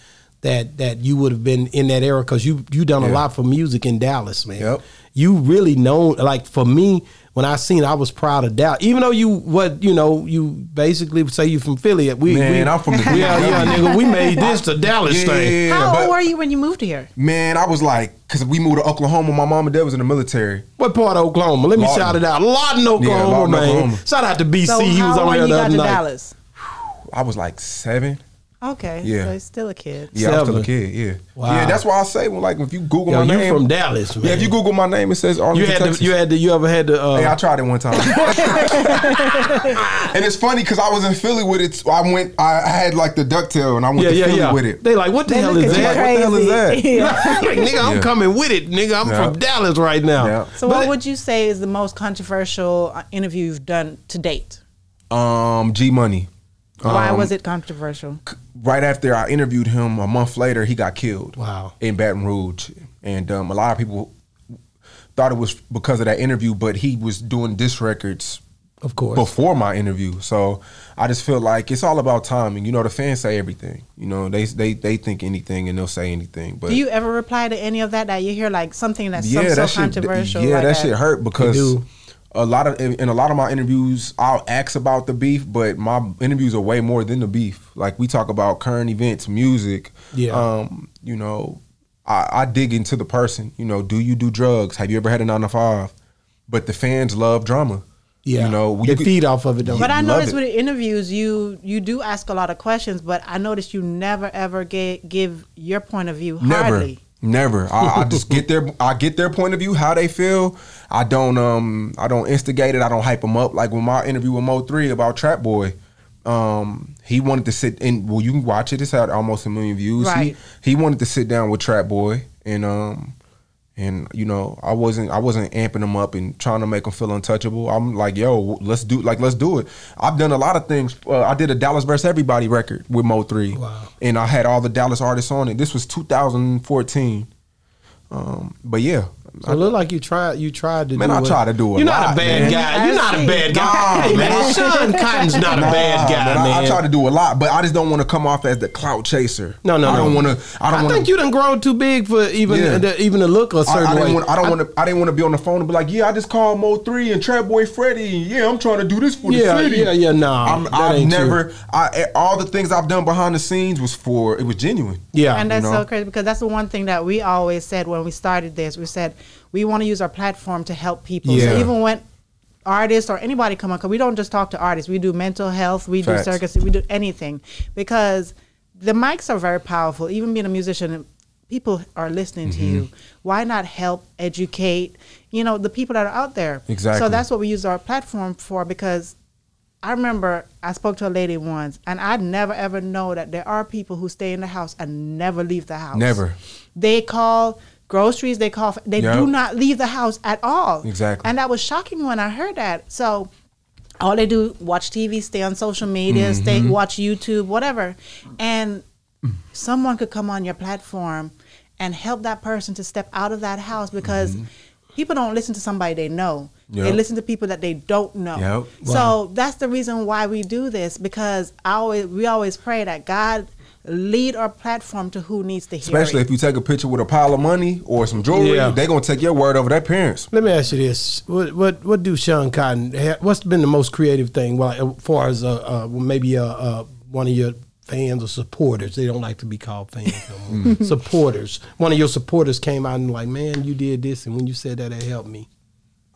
that that you would have been in that era, because you you done yeah. a lot for music in Dallas, man. Yep. You really know, like for me, when I seen, I was proud of Dallas. Even though you, what you know, you basically say you from Philly. We, man, we, I'm from the Philly. Yeah, yeah, nigga, we made this the Dallas yeah, thing. How but, old were you when you moved here? Man, I was like, because we moved to Oklahoma. My mom and dad was in the military. What part of Oklahoma? Let me Lawton. shout it out. Lawton, Oklahoma, yeah, Lawton, man. Oklahoma. Shout out to B C. So he was on there the other night. Dallas? I was like seven. Okay, yeah. So he's still a kid. Yeah, Seven. I'm still a kid, yeah. Wow. Yeah, that's why I say, well, like, if you Google Yo, my name. You're from Dallas, man. Yeah, if you Google my name, it says Arlington, you had Texas. The, you, had the, you ever had the... Uh... Hey, I tried it one time. And it's funny, because I was in Philly with it. So I went, I, I had, like, the ducktail, and I went yeah, to yeah, Philly yeah. with it. They like, what the they hell is that? Crazy. What the hell is that? Yeah. Like, nigga, I'm yeah. coming with it. Nigga, I'm yeah. from Dallas right now. Yeah. So but what it, would you say is the most controversial interview you've done to date? Um, G-Money. Why um, was it controversial? Right after I interviewed him, a month later, he got killed. Wow. In Baton Rouge. And um, a lot of people thought it was because of that interview, but he was doing diss records of course. before my interview. So I just feel like it's all about timing. You know, the fans say everything. You know, they they, they think anything and they'll say anything. But do you ever reply to any of that, that you hear like something that's yeah, so, that so shit, controversial? Yeah, like that, that shit hurt because... A lot of in a lot of my interviews, I'll ask about the beef, but my interviews are way more than the beef. Like we talk about current events, music. Yeah. Um, you know, I, I dig into the person. You know, do you do drugs? Have you ever had a nine to five? But the fans love drama. Yeah. You know, they could, feed off of it. Don't but I noticed it. with the interviews, you you do ask a lot of questions, but I noticed you never ever get, give your point of view. Never. Hardly. Never. I, I just get their I get their point of view, how they feel. I don't um I don't instigate it. I don't hype them up. Like when my interview with Mo three about Trap Boy, um he wanted to sit in. Well, you can watch it. It's had almost a million views. Right. He, he wanted to sit down with Trap Boy and um And you know, I wasn't I wasn't amping them up and trying to make them feel untouchable. I'm like, yo, let's do like let's do it. I've done a lot of things. Uh, I did a Dallas versus Everybody record with Mo three, wow. and I had all the Dallas artists on it. This was two thousand fourteen. Um, but yeah, so I, it looked like you tried. You tried to. Man, do I tried to do it. You're lot, not a bad man. guy. You're not a bad guy. Nah, man, Sean Cotton's not nah, a bad guy. Man, man. I, I tried to do a lot, but I just don't want to come off as the clout chaser. No, no, I don't no. want to. I don't. I wanna, think you done grown too big for even yeah. the, even a look a certain I, I way. Wanna, I don't want to. I didn't want to be on the phone and be like, yeah, I just called Mo three and Trap Boy Freddy. Yeah, I'm trying to do this for yeah, the city. Yeah, yeah, nah. I'm, I've never. True. I all the things I've done behind the scenes was for it was genuine. Yeah, and that's so crazy because that's the one thing that we always said when we started this. We said. We want to use our platform to help people. Yeah. So even when artists or anybody come on, because we don't just talk to artists. We do mental health. We Facts. do circus. We do anything. Because the mics are very powerful. Even being a musician, people are listening mm-hmm. to you. Why not help educate, you know, the people that are out there? Exactly. So that's what we use our platform for because I remember I spoke to a lady once, and I'd never, ever know that there are people who stay in the house and never leave the house. Never. They call... groceries, they call, they yep. do not leave the house at all. Exactly. And that was shocking when I heard that. So all they do, watch T V, stay on social media, mm-hmm. stay, watch YouTube, whatever. And someone could come on your platform and help that person to step out of that house because mm-hmm. people don't listen to somebody they know. Yep. They listen to people that they don't know. Yep. Wow. So that's the reason why we do this because I always, we always pray that God lead our platform to who needs to hear Especially it. Especially if you take a picture with a pile of money or some jewelry, yeah. they're going to take your word over their parents. Let me ask you this. What what, what do Sean Cotton, what's been the most creative thing well, as far as uh, uh, maybe uh, uh, one of your fans or supporters? They don't like to be called fans anymore. Supporters. One of your supporters came out and like, man, you did this, and when you said that, it helped me.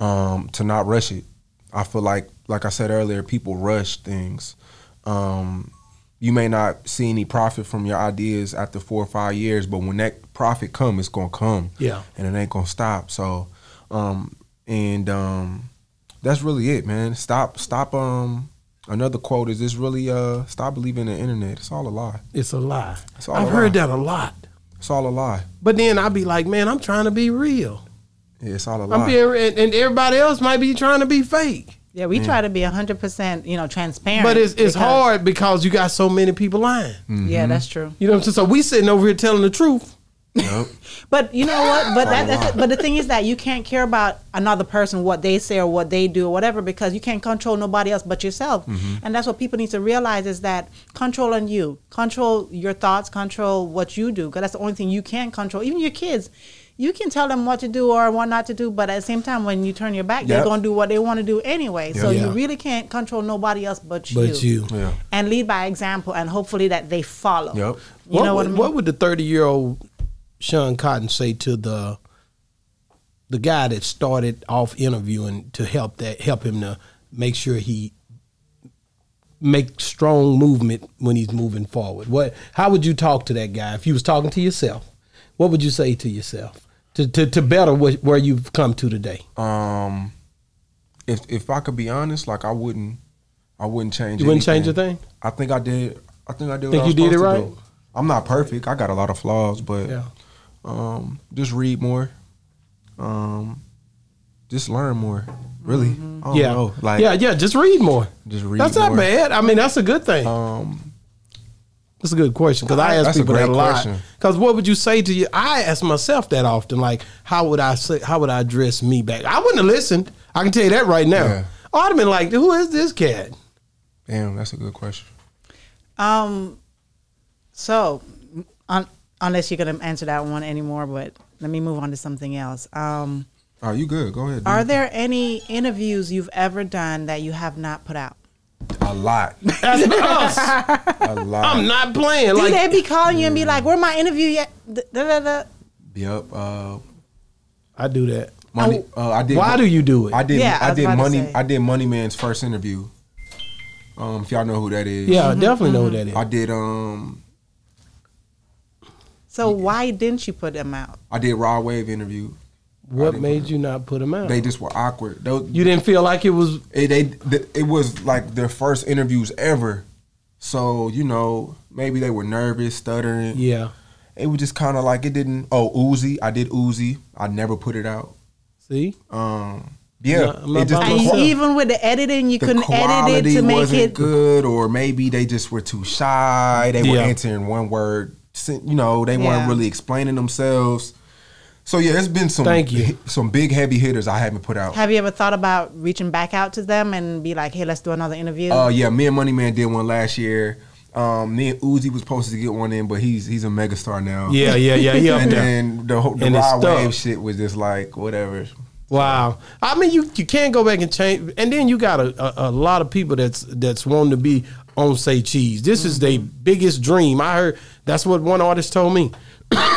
Um, to not rush it. I feel like, like I said earlier, people rush things. Um... You may not see any profit from your ideas after four or five years, but when that profit comes, it's going to come. Yeah. And it ain't going to stop. So, um, and um, that's really it, man. Stop, stop. Um, another quote is, it's really, uh, stop believing the internet. It's all a lie. It's a lie. It's all I've a heard lie. that a lot. It's all a lie. But then I'll be like, man, I'm trying to be real. Yeah, it's all a lie. I'm being, and everybody else might be trying to be fake. Yeah, we mm. try to be one hundred percent, you know, transparent. But it's, it's because hard because you got so many people lying. Mm-hmm. Yeah, that's true. You know what I'm saying? So we sitting over here telling the truth. Nope. But you know what? But that, that's it. But the thing is that you can't care about another person, what they say or what they do or whatever, because you can't control nobody else but yourself. Mm-hmm. And that's what people need to realize is that control on you. Control your thoughts. Control what you do because that's the only thing you can control. Even your kids. You can tell them what to do or what not to do, but at the same time, when you turn your back, yep. they're going to do what they want to do anyway. Yep. So yeah. you really can't control nobody else but you. But you. Yeah. And lead by example, and hopefully that they follow. Yep. You what know would, what I mean? What would the thirty-year-old Sean Cotton say to the the guy that started off interviewing to help that help him to make sure he make strong movement when he's moving forward? What? How would you talk to that guy if you was talking to yourself? What would you say to yourself? To, to, to better what, where you've come to today. Um, if if I could be honest, like I wouldn't, I wouldn't change. You wouldn't anything. change a thing. I think I did. I think I did. Think what you I was did it right. I'm not perfect. I got a lot of flaws, but yeah. um, just read more. Um, just learn more. Really. Mm-hmm. I don't yeah. know. Like yeah. Yeah. Just read more. Just read. That's more. Not bad. I mean, that's a good thing. Um. That's a good question because I ask That's people a that a lot. Because what would you say to you? I ask myself that often. Like, how would I say? How would I address me back? I wouldn't have listened. I can tell you that right now. Yeah. I'd have been like, "Who is this cat?" Damn, that's a good question. Um, so un unless you're gonna answer that one anymore, but let me move on to something else. Um, oh, you good? Go ahead. Dude. Are there any interviews you've ever done that you have not put out? A lot. That's us. A lot. I'm not playing. Do like, they be calling you and be like, "Where my interview yet?" Da, da, da, da. Yep. Uh, I do that. Money. Uh, I did. Why do you do it? I did. Yeah, I, I did money. I did Money Man's first interview. Um, if y'all know who that is. Yeah, mm-hmm, I definitely mm-hmm. know who that is. I did. Um. So yeah. why didn't you put them out? I did Rod Wave interview. What made you not put them out? They just were awkward. They, you didn't feel like it was... It, they, it was like their first interviews ever. So, you know, maybe they were nervous, stuttering. Yeah. it was just kind of like it didn't. Oh, Uzi, I did Uzi. I never put it out. See, um, yeah, I'm not, I'm not it just even with the editing, you the couldn't edit it to make wasn't it good, or maybe they just were too shy. They yeah. were answering one word. You know, they yeah. weren't really explaining themselves. So yeah, there's been some Thank you. some big heavy hitters I haven't put out. Have you ever thought about reaching back out to them and be like, hey, let's do another interview? Oh uh, yeah, me and Money Man did one last year. Um, me and Uzi was supposed to get one in, but he's he's a megastar now. Yeah, yeah, yeah. He up and there. then the whole the Rod Wave shit was just like whatever. Wow, I mean, you you can't go back and change, and then you got a a, a lot of people that's that's wanting to be on Say Cheese. This mm-hmm. is their biggest dream. I heard that's what one artist told me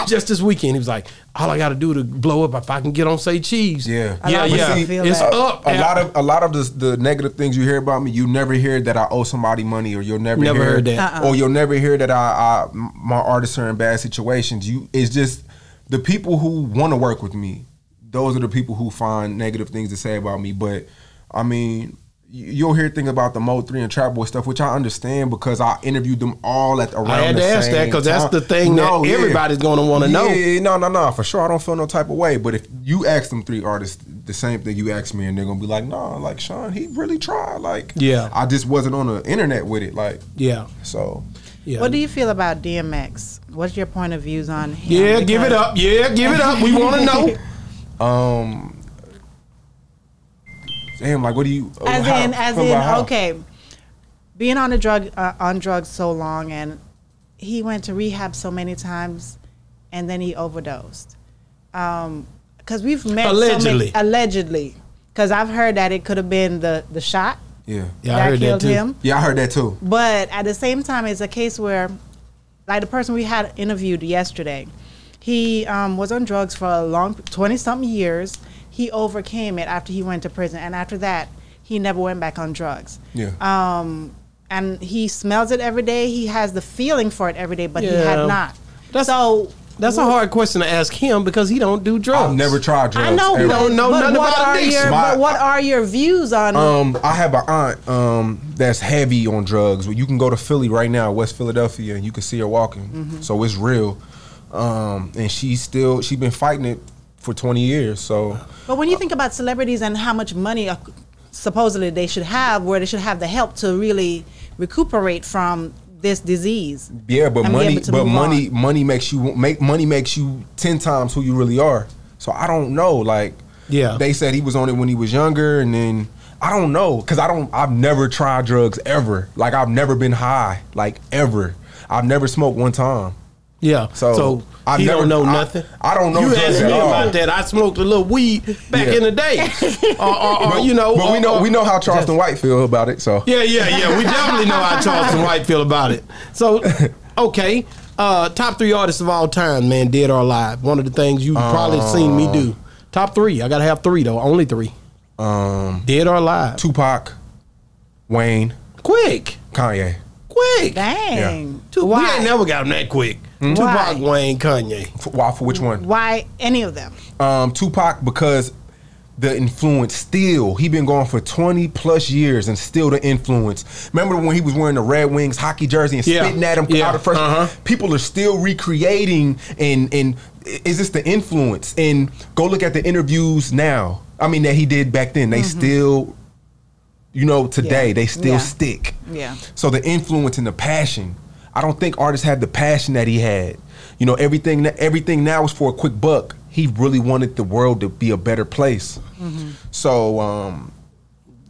just this weekend. He was like, all I got to do to blow up if I can get on Say Cheese. Yeah, I yeah, yeah. See, it's that. up. A, a lot of a lot of the, the negative things you hear about me, you never hear that I owe somebody money, or you'll never, never hear heard that, uh-uh. or you'll never hear that I, I my artists are in bad situations. You, it's just the people who want to work with me. Those are the people who find negative things to say about me. But, I mean, you'll hear things about the Mo three and Trap Boy stuff, which I understand because I interviewed them all at around the same time. I had to ask that because that's the thing no, that yeah. everybody's going to want to yeah, know. Yeah, no, no, no. For sure, I don't feel no type of way. But if you ask them three artists the same thing you asked me, and they're going to be like, no, nah, like, Sean, he really tried. Like, yeah. I just wasn't on the internet with it. Like, yeah. So... Yeah. What do you feel about D M X? What's your point of views on him? Yeah, because give it up. Yeah, give it up. We want to know. Um, damn, like, what do you, as how, in, as in, how? okay, being on a drug, uh, on drugs so long, and he went to rehab so many times, and then he overdosed. Um, cause we've met allegedly, so many, allegedly, cause I've heard that it could have been the, the shot. Yeah. Yeah. That I heard killed that too. Him. Yeah. I heard that too. But at the same time, it's a case where, like, the person we had interviewed yesterday, he um, was on drugs for a long, twenty-something years. He overcame it after he went to prison. And after that, he never went back on drugs. Yeah. Um, and he smells it every day. He has the feeling for it every day, but yeah. he had not. That's, so that's a hard question to ask him because he don't do drugs. I've never tried drugs. I know. Ever. You don't know but nothing what about are your, My, But what are your views on um, it? I have an aunt um, that's heavy on drugs. You can go to Philly right now, West Philadelphia, and you can see her walking. Mm-hmm. So it's real. Um, and she's still, she's been fighting it for twenty years, so. But when you think about celebrities and how much money uh, supposedly they should have, where they should have the help to really recuperate from this disease. Yeah, but money, but money, on. money makes you, make money makes you ten times who you really are. So I don't know, like, yeah. they said he was on it when he was younger, and then, I don't know, cause I don't, I've never tried drugs ever. Like, I've never been high, like, ever. I've never smoked one time. Yeah, so, so I he never, don't know I, nothing. I don't know. You asked me about that. I smoked a little weed back yeah. in the day. uh, uh, uh, you know, but uh, we know we know how Charleston White feel about it. So yeah, yeah, yeah. We definitely know how Charleston White feel about it. So okay, uh, top three artists of all time, man, dead or alive. One of the things you've probably uh, seen me do. Top three. I gotta have three though. Only three. Um, dead or alive. Tupac, Wayne, quick. Kanye, quick. Dang. Yeah. We ain't never got him that quick. Mm-hmm. Tupac, Wayne, Kanye. For, why for which one? Why any of them? Um, Tupac, because the influence still. He been going for twenty plus years and still the influence. Remember when he was wearing the Red Wings hockey jersey and yeah. spitting at him yeah. out of first? Uh-huh. People are still recreating, and and is this the influence? And go look at the interviews now. I mean that he did back then. They mm-hmm. still, you know, today yeah. they still yeah. stick. Yeah. So the influence and the passion. I don't think artists had the passion that he had. You know, everything everything now is for a quick buck. He really wanted the world to be a better place. Mm-hmm. So um,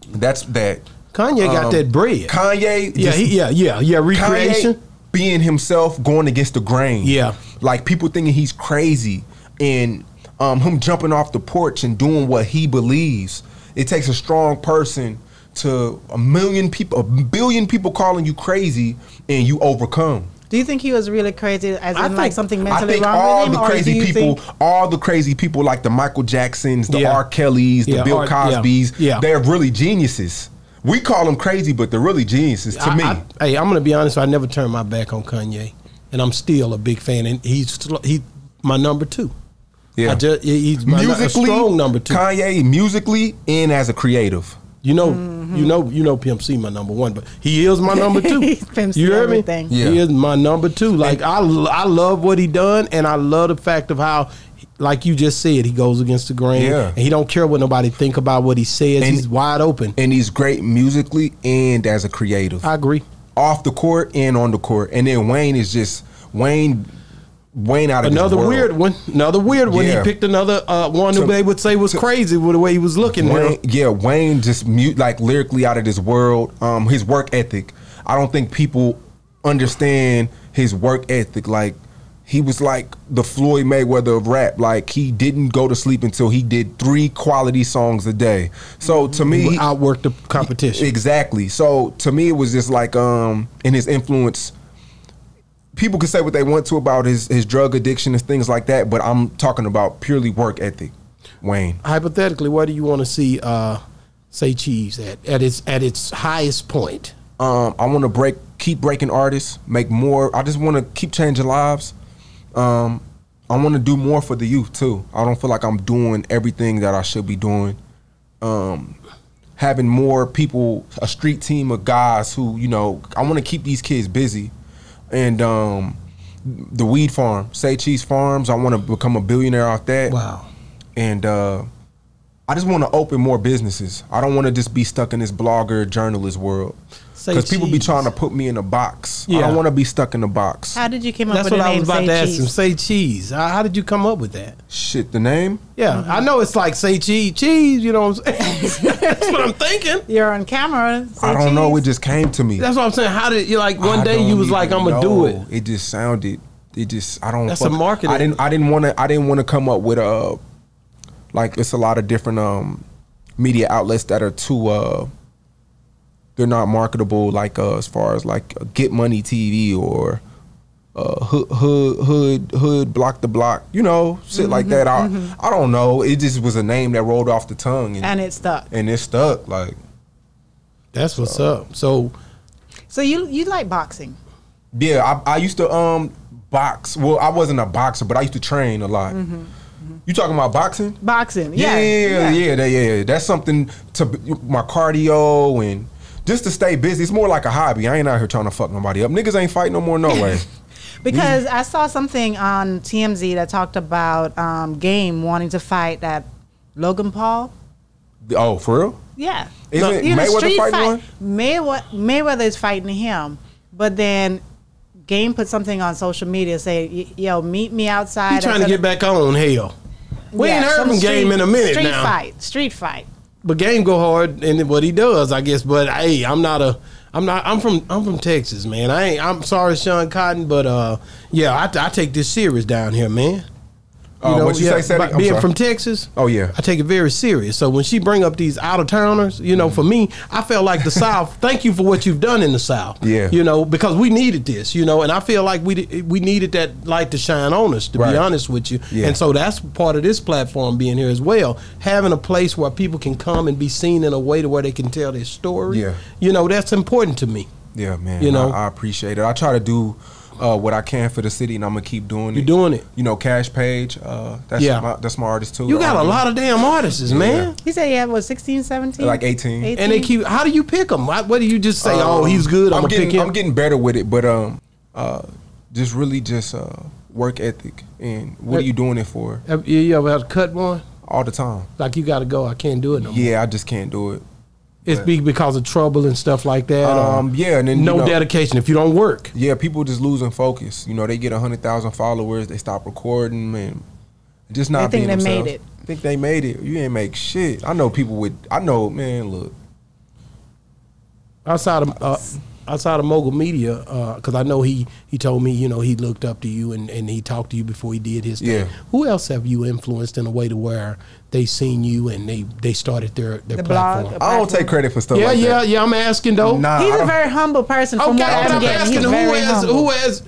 that's that. Kanye um, got that bread. Kanye. Yeah, just, he, yeah, yeah, yeah. Recreation. Kanye being himself, going against the grain. Yeah. Like people thinking he's crazy, and um, him jumping off the porch and doing what he believes. It takes a strong person to a million people, a billion people calling you crazy, and you overcome. Do you think he was really crazy, as in I like think, something mentally wrong all with him? I think all the crazy people, think... all the crazy people like the Michael Jacksons, the yeah. R. Kellys, the yeah, Bill Cosbys, yeah. Yeah. they're really geniuses. We call them crazy, but they're really geniuses to I, me. I, I, hey, I'm going to be honest, I never turned my back on Kanye, and I'm still a big fan, and he's he, my number two. Yeah. I just, he's my musically, a strong number two. Kanye, musically, and as a creative. You know, mm-hmm. Mm-hmm. You know, you know, Pimp C my number one, but he is my number two. Pimp C, you hear me? Yeah. He is my number two. Like I, I love what he done, and I love the fact of how, like you just said, he goes against the grain. Yeah. And he don't care what nobody think about what he says. And he's wide open, and he's great musically and as a creative. I agree. Off the court and on the court, and then Wayne is just Wayne. Wayne out of another weird one. Another weird one. Yeah. He picked another uh, one who they would say was to, crazy with the way he was looking. Wayne, yeah, Wayne just mute like lyrically out of this world. Um, his work ethic. I don't think people understand his work ethic. Like he was like the Floyd Mayweather of rap. Like he didn't go to sleep until he did three quality songs a day. So to me, he outworked the competition. Exactly. So to me, it was just like um, in his influence. People can say what they want to about his, his drug addiction and things like that, but I'm talking about purely work ethic, Wayne. Hypothetically, where do you want to see, uh, Say Cheese at, at its at its highest point? Um, I want to break, keep breaking artists, make more. I just want to keep changing lives. Um, I want to do more for the youth too. I don't feel like I'm doing everything that I should be doing. Um, having more people, a street team of guys who, you know, I want to keep these kids busy. And um, the weed farm, Say Cheese Farms. I want to become a billionaire off that. Wow. And uh, I just want to open more businesses. I don't want to just be stuck in this blogger journalist world. Because people be trying to put me in a box. Yeah. I don't want to be stuck in a box. How did you come up That's with the name Say Cheese? That's what I was about to ask him. Say Cheese. How did you come up with that? Shit, the name? Yeah. Mm-hmm. I know it's like Say Cheese, cheese, you know what I'm saying? That's what I'm thinking. You're on camera. Say I don't cheese. know. It just came to me. That's what I'm saying. How did you like one I day you was like, I'm going to do it. It just sounded, it just, I don't That's fuck, a marketing. I didn't, I didn't want to, I didn't want to come up with a, like it's a lot of different um, media outlets that are too, uh, they're not marketable, like uh, as far as like uh, Get Money T V or uh, hood, hood hood hood block the block, you know, shit mm-hmm, like that. I mm-hmm. I don't know. It just was a name that rolled off the tongue, and, and it stuck. And it stuck. Like that's what's so. up. So, so you you like boxing? Yeah, I I used to um box. Well, I wasn't a boxer, but I used to train a lot. Mm-hmm. You talking about boxing? Boxing, yeah, yeah, yeah, yeah. That, yeah. That's something to my cardio and. Just to stay busy. It's more like a hobby. I ain't out here trying to fuck nobody up. Niggas ain't fighting no more, no way. Because mm. I saw something on T M Z that talked about um, Game wanting to fight that Logan Paul. Oh, for real? Yeah. Isn't no, Mayweather fighting fight. one? Maywe Mayweather is fighting him. But then Game put something on social media saying, yo, meet me outside. He's trying to get back on, hell. We yeah, ain't heard from Game in a minute street now. Street fight, street fight. But Game go hard in what he does, I guess. But hey, I'm not a, I'm not, I'm from, I'm from Texas, man. I ain't, I'm sorry, Sean Cotton, but uh, yeah, I, I take this serious down here, man. Oh, you know, what you yeah, say, Sadie? Being sorry. from Texas, oh yeah, I take it very serious. So when she bring up these out of towners, you know, mm-hmm. for me, I felt like the South. Thank you for what you've done in the South. Yeah, you know, because we needed this, you know, and I feel like we we needed that light to shine on us. To right. be honest with you, yeah. and so that's part of this platform being here as well, having a place where people can come and be seen in a way to where they can tell their story. Yeah, you know, that's important to me. Yeah, man. You know, I, I appreciate it. I try to do. Uh, what I can for the city, and I'm gonna keep doing it. You're doing it. You know, Cash Page. Uh, that's yeah. my, that's my artist too. You got R and B. A lot of damn artists, man. Yeah. He said he had what sixteen, seventeen, like eighteen. eighteen. And they keep. How do you pick them? What do you just say? Um, oh, he's good. I'm, I'm gonna getting, pick him. I'm getting better with it, but um, uh, just really just uh, work ethic and what that, are you doing it for? Yeah, you ever have to cut one? All the time. Like you got to go. I can't do it no yeah, more. Yeah, I just can't do it. It's be because of trouble and stuff like that. Um, yeah, and then no you know, dedication if you don't work. Yeah, people just losing focus. You know, they get a hundred thousand followers, they stop recording, and just not. They think being they themselves. made it. I think they made it. You ain't make shit. I know people with. I know, man. Look, outside of uh, outside of Mogul Media, because uh, I know he he told me, you know, he looked up to you and and he talked to you before he did his yeah. thing. Who else have you influenced in a way to where? They seen you and they they started their their the platform. Blog, platform. I don't take credit for stuff. Yeah, like yeah, that. yeah. I'm asking though. Nah, he's a very humble person. Okay, from what but I'm, I'm asking he's who has who has.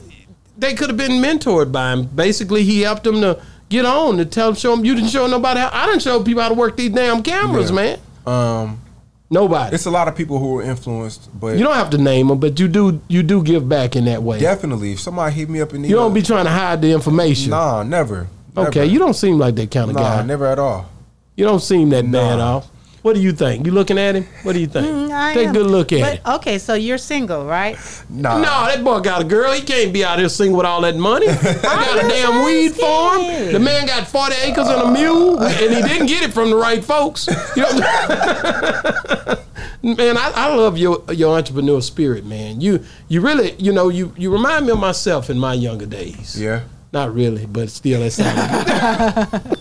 They could have been mentored by him. Basically, he helped them to get on to tell them, show them. You didn't show nobody. How, I didn't show people how to work these damn cameras, yeah. man. Um, nobody. It's a lot of people who were influenced, but you don't have to name them. But you do you do give back in that way. Definitely. If somebody hit me up and you don't be trying to hide the information. Nah, never. never. Okay, you don't seem like that kind of nah, guy. Nah, never at all. You don't seem that nah. bad off. What do you think? You looking at him? What do you think? Mm, Take a good look at but, him. Okay, so you're single, right? No. No, that boy got a girl. He can't be out here single with all that money. I got a damn weed farm. The man got forty acres uh, and a mule, and he didn't get it from the right folks. You know? Man, I, I love your your entrepreneur spirit, man. You you really, you know, you, you remind me of myself in my younger days. Yeah. Not really, but still, that's not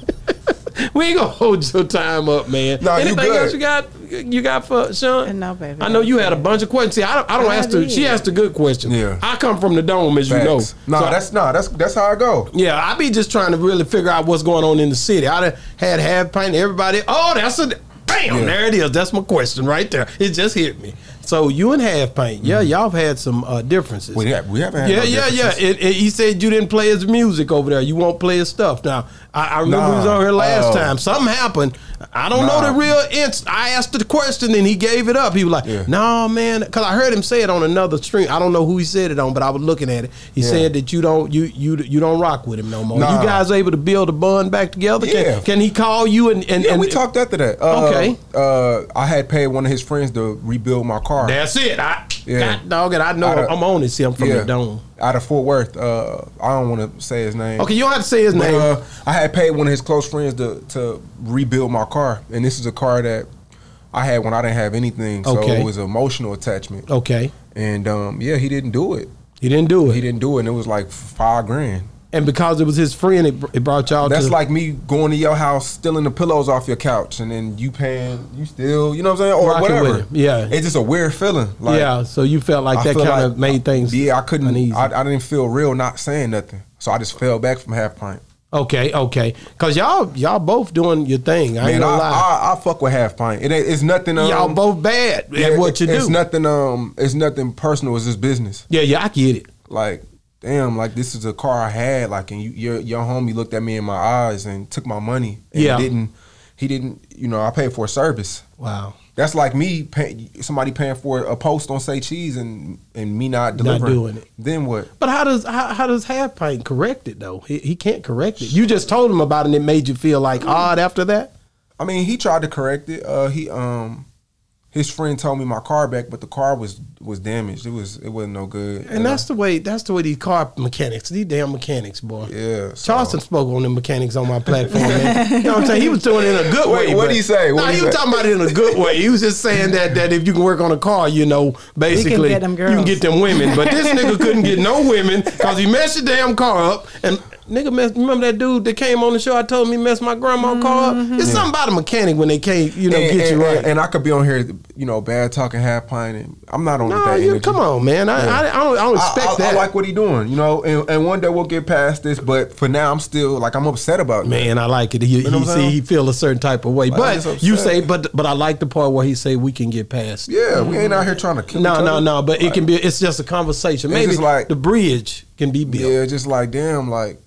We ain't gonna hold your time up, man. No, anything you good. else you got? You got for Sean? No, baby. I know you had a bunch of questions. See, I don't, I don't I ask did. the. She asked the good questions. Yeah. I come from the dome, as Thanks. you know. No, so that's not. That's that's how I go. Yeah, I be just trying to really figure out what's going on in the city. I done had half pint. Everybody. Oh, that's a. Bam! Yeah. There it is. That's my question right there. It just hit me. So you and Half Paint, yeah, mm-hmm. y'all have had some uh, differences. We have, we haven't had. Yeah, no yeah, yeah. It, it, he said you didn't play his music over there. You won't play his stuff. Now I, I remember nah, he was on here last uh, time. Something happened. I don't nah. know the real ins. I asked the question and he gave it up. He was like, yeah. "No, nah, man," because I heard him say it on another stream. I don't know who he said it on, but I was looking at it. He yeah. said that you don't you you you don't rock with him no more. Nah. You guys able to build a bond back together? Yeah. Can, can he call you and and, yeah, and we talked after that? Uh, okay. Uh, I had paid one of his friends to rebuild my car. That's it. I yeah. got dog and I know of, I'm on it. See, I'm from yeah. the dome. Out of Fort Worth, uh, I don't want to say his name. Okay, you don't have to say his but, name. Uh, I had paid one of his close friends to to rebuild my car, and this is a car that I had when I didn't have anything, so okay. it was an emotional attachment. Okay. And um, yeah, he didn't do it. He didn't do it. He didn't do it, and it was like five grand. And because it was his friend, it, it brought y'all to... That's like me going to your house, stealing the pillows off your couch, and then you paying, you still, you know what I'm saying? Or Rocking whatever. Yeah. It's just a weird feeling. Like, yeah, so you felt like I that feel kind like, of made things Yeah, I couldn't, uneasy. I, I didn't feel real not saying nothing. So I just fell back from Half Pint. Okay, okay. Because y'all y'all both doing your thing. I Man, ain't gonna I, lie. I, I fuck with Half Pint. It, it's nothing... Um, y'all both bad at it, what you it, do. It's nothing, um, it's nothing personal. It's just business. Yeah, yeah, I get it. Like... Damn, like this is a car I had, like, and you, your your homie looked at me in my eyes and took my money. And yeah. didn't he didn't you know I paid for a service. Wow. That's like me pay, somebody paying for a post on Say Cheese and and me not delivering. Not doing it. Then what? But how does how, how does Half Pint correct it though? He he can't correct it. You just told him about it and it made you feel like mm. odd after that. I mean, he tried to correct it. Uh, he um. His friend told me my car back, but the car was was damaged. It was it wasn't no good. And that's know? the way that's the way these car mechanics, these damn mechanics, boy. Yeah. So. Charleston spoke on the mechanics on my platform. Man. You know what I'm saying? He was doing it in a good Wait, way. What did he say? What no, he, he was talking about it in a good way. He was just saying that that if you can work on a car, you know, basically you can get them, you can get them women. But this nigga couldn't get no women because he messed your damn car up and. Nigga, mess, remember that dude that came on the show? I told him he messed my grandma car up. It's yeah. something about a mechanic when they can't, you know, and, get and, you right. And, and I could be on here, you know, bad talking, half pining. I'm not on no, that. You, come on, man. I, yeah. I, I, don't, I don't expect I, I, that. I like what he doing, you know. And, and one day we'll get past this. But for now, I'm still like I'm upset about. Man, that. I like it. He, you know he see, he feel a certain type of way. Like, but you say, but but I like the part where he say we can get past. Yeah, mm-hmm. we ain't out here trying to kill. No, each no, other. no. But like, it can be. It's just a conversation. Maybe like, the bridge can be built. Yeah, just like damn, like.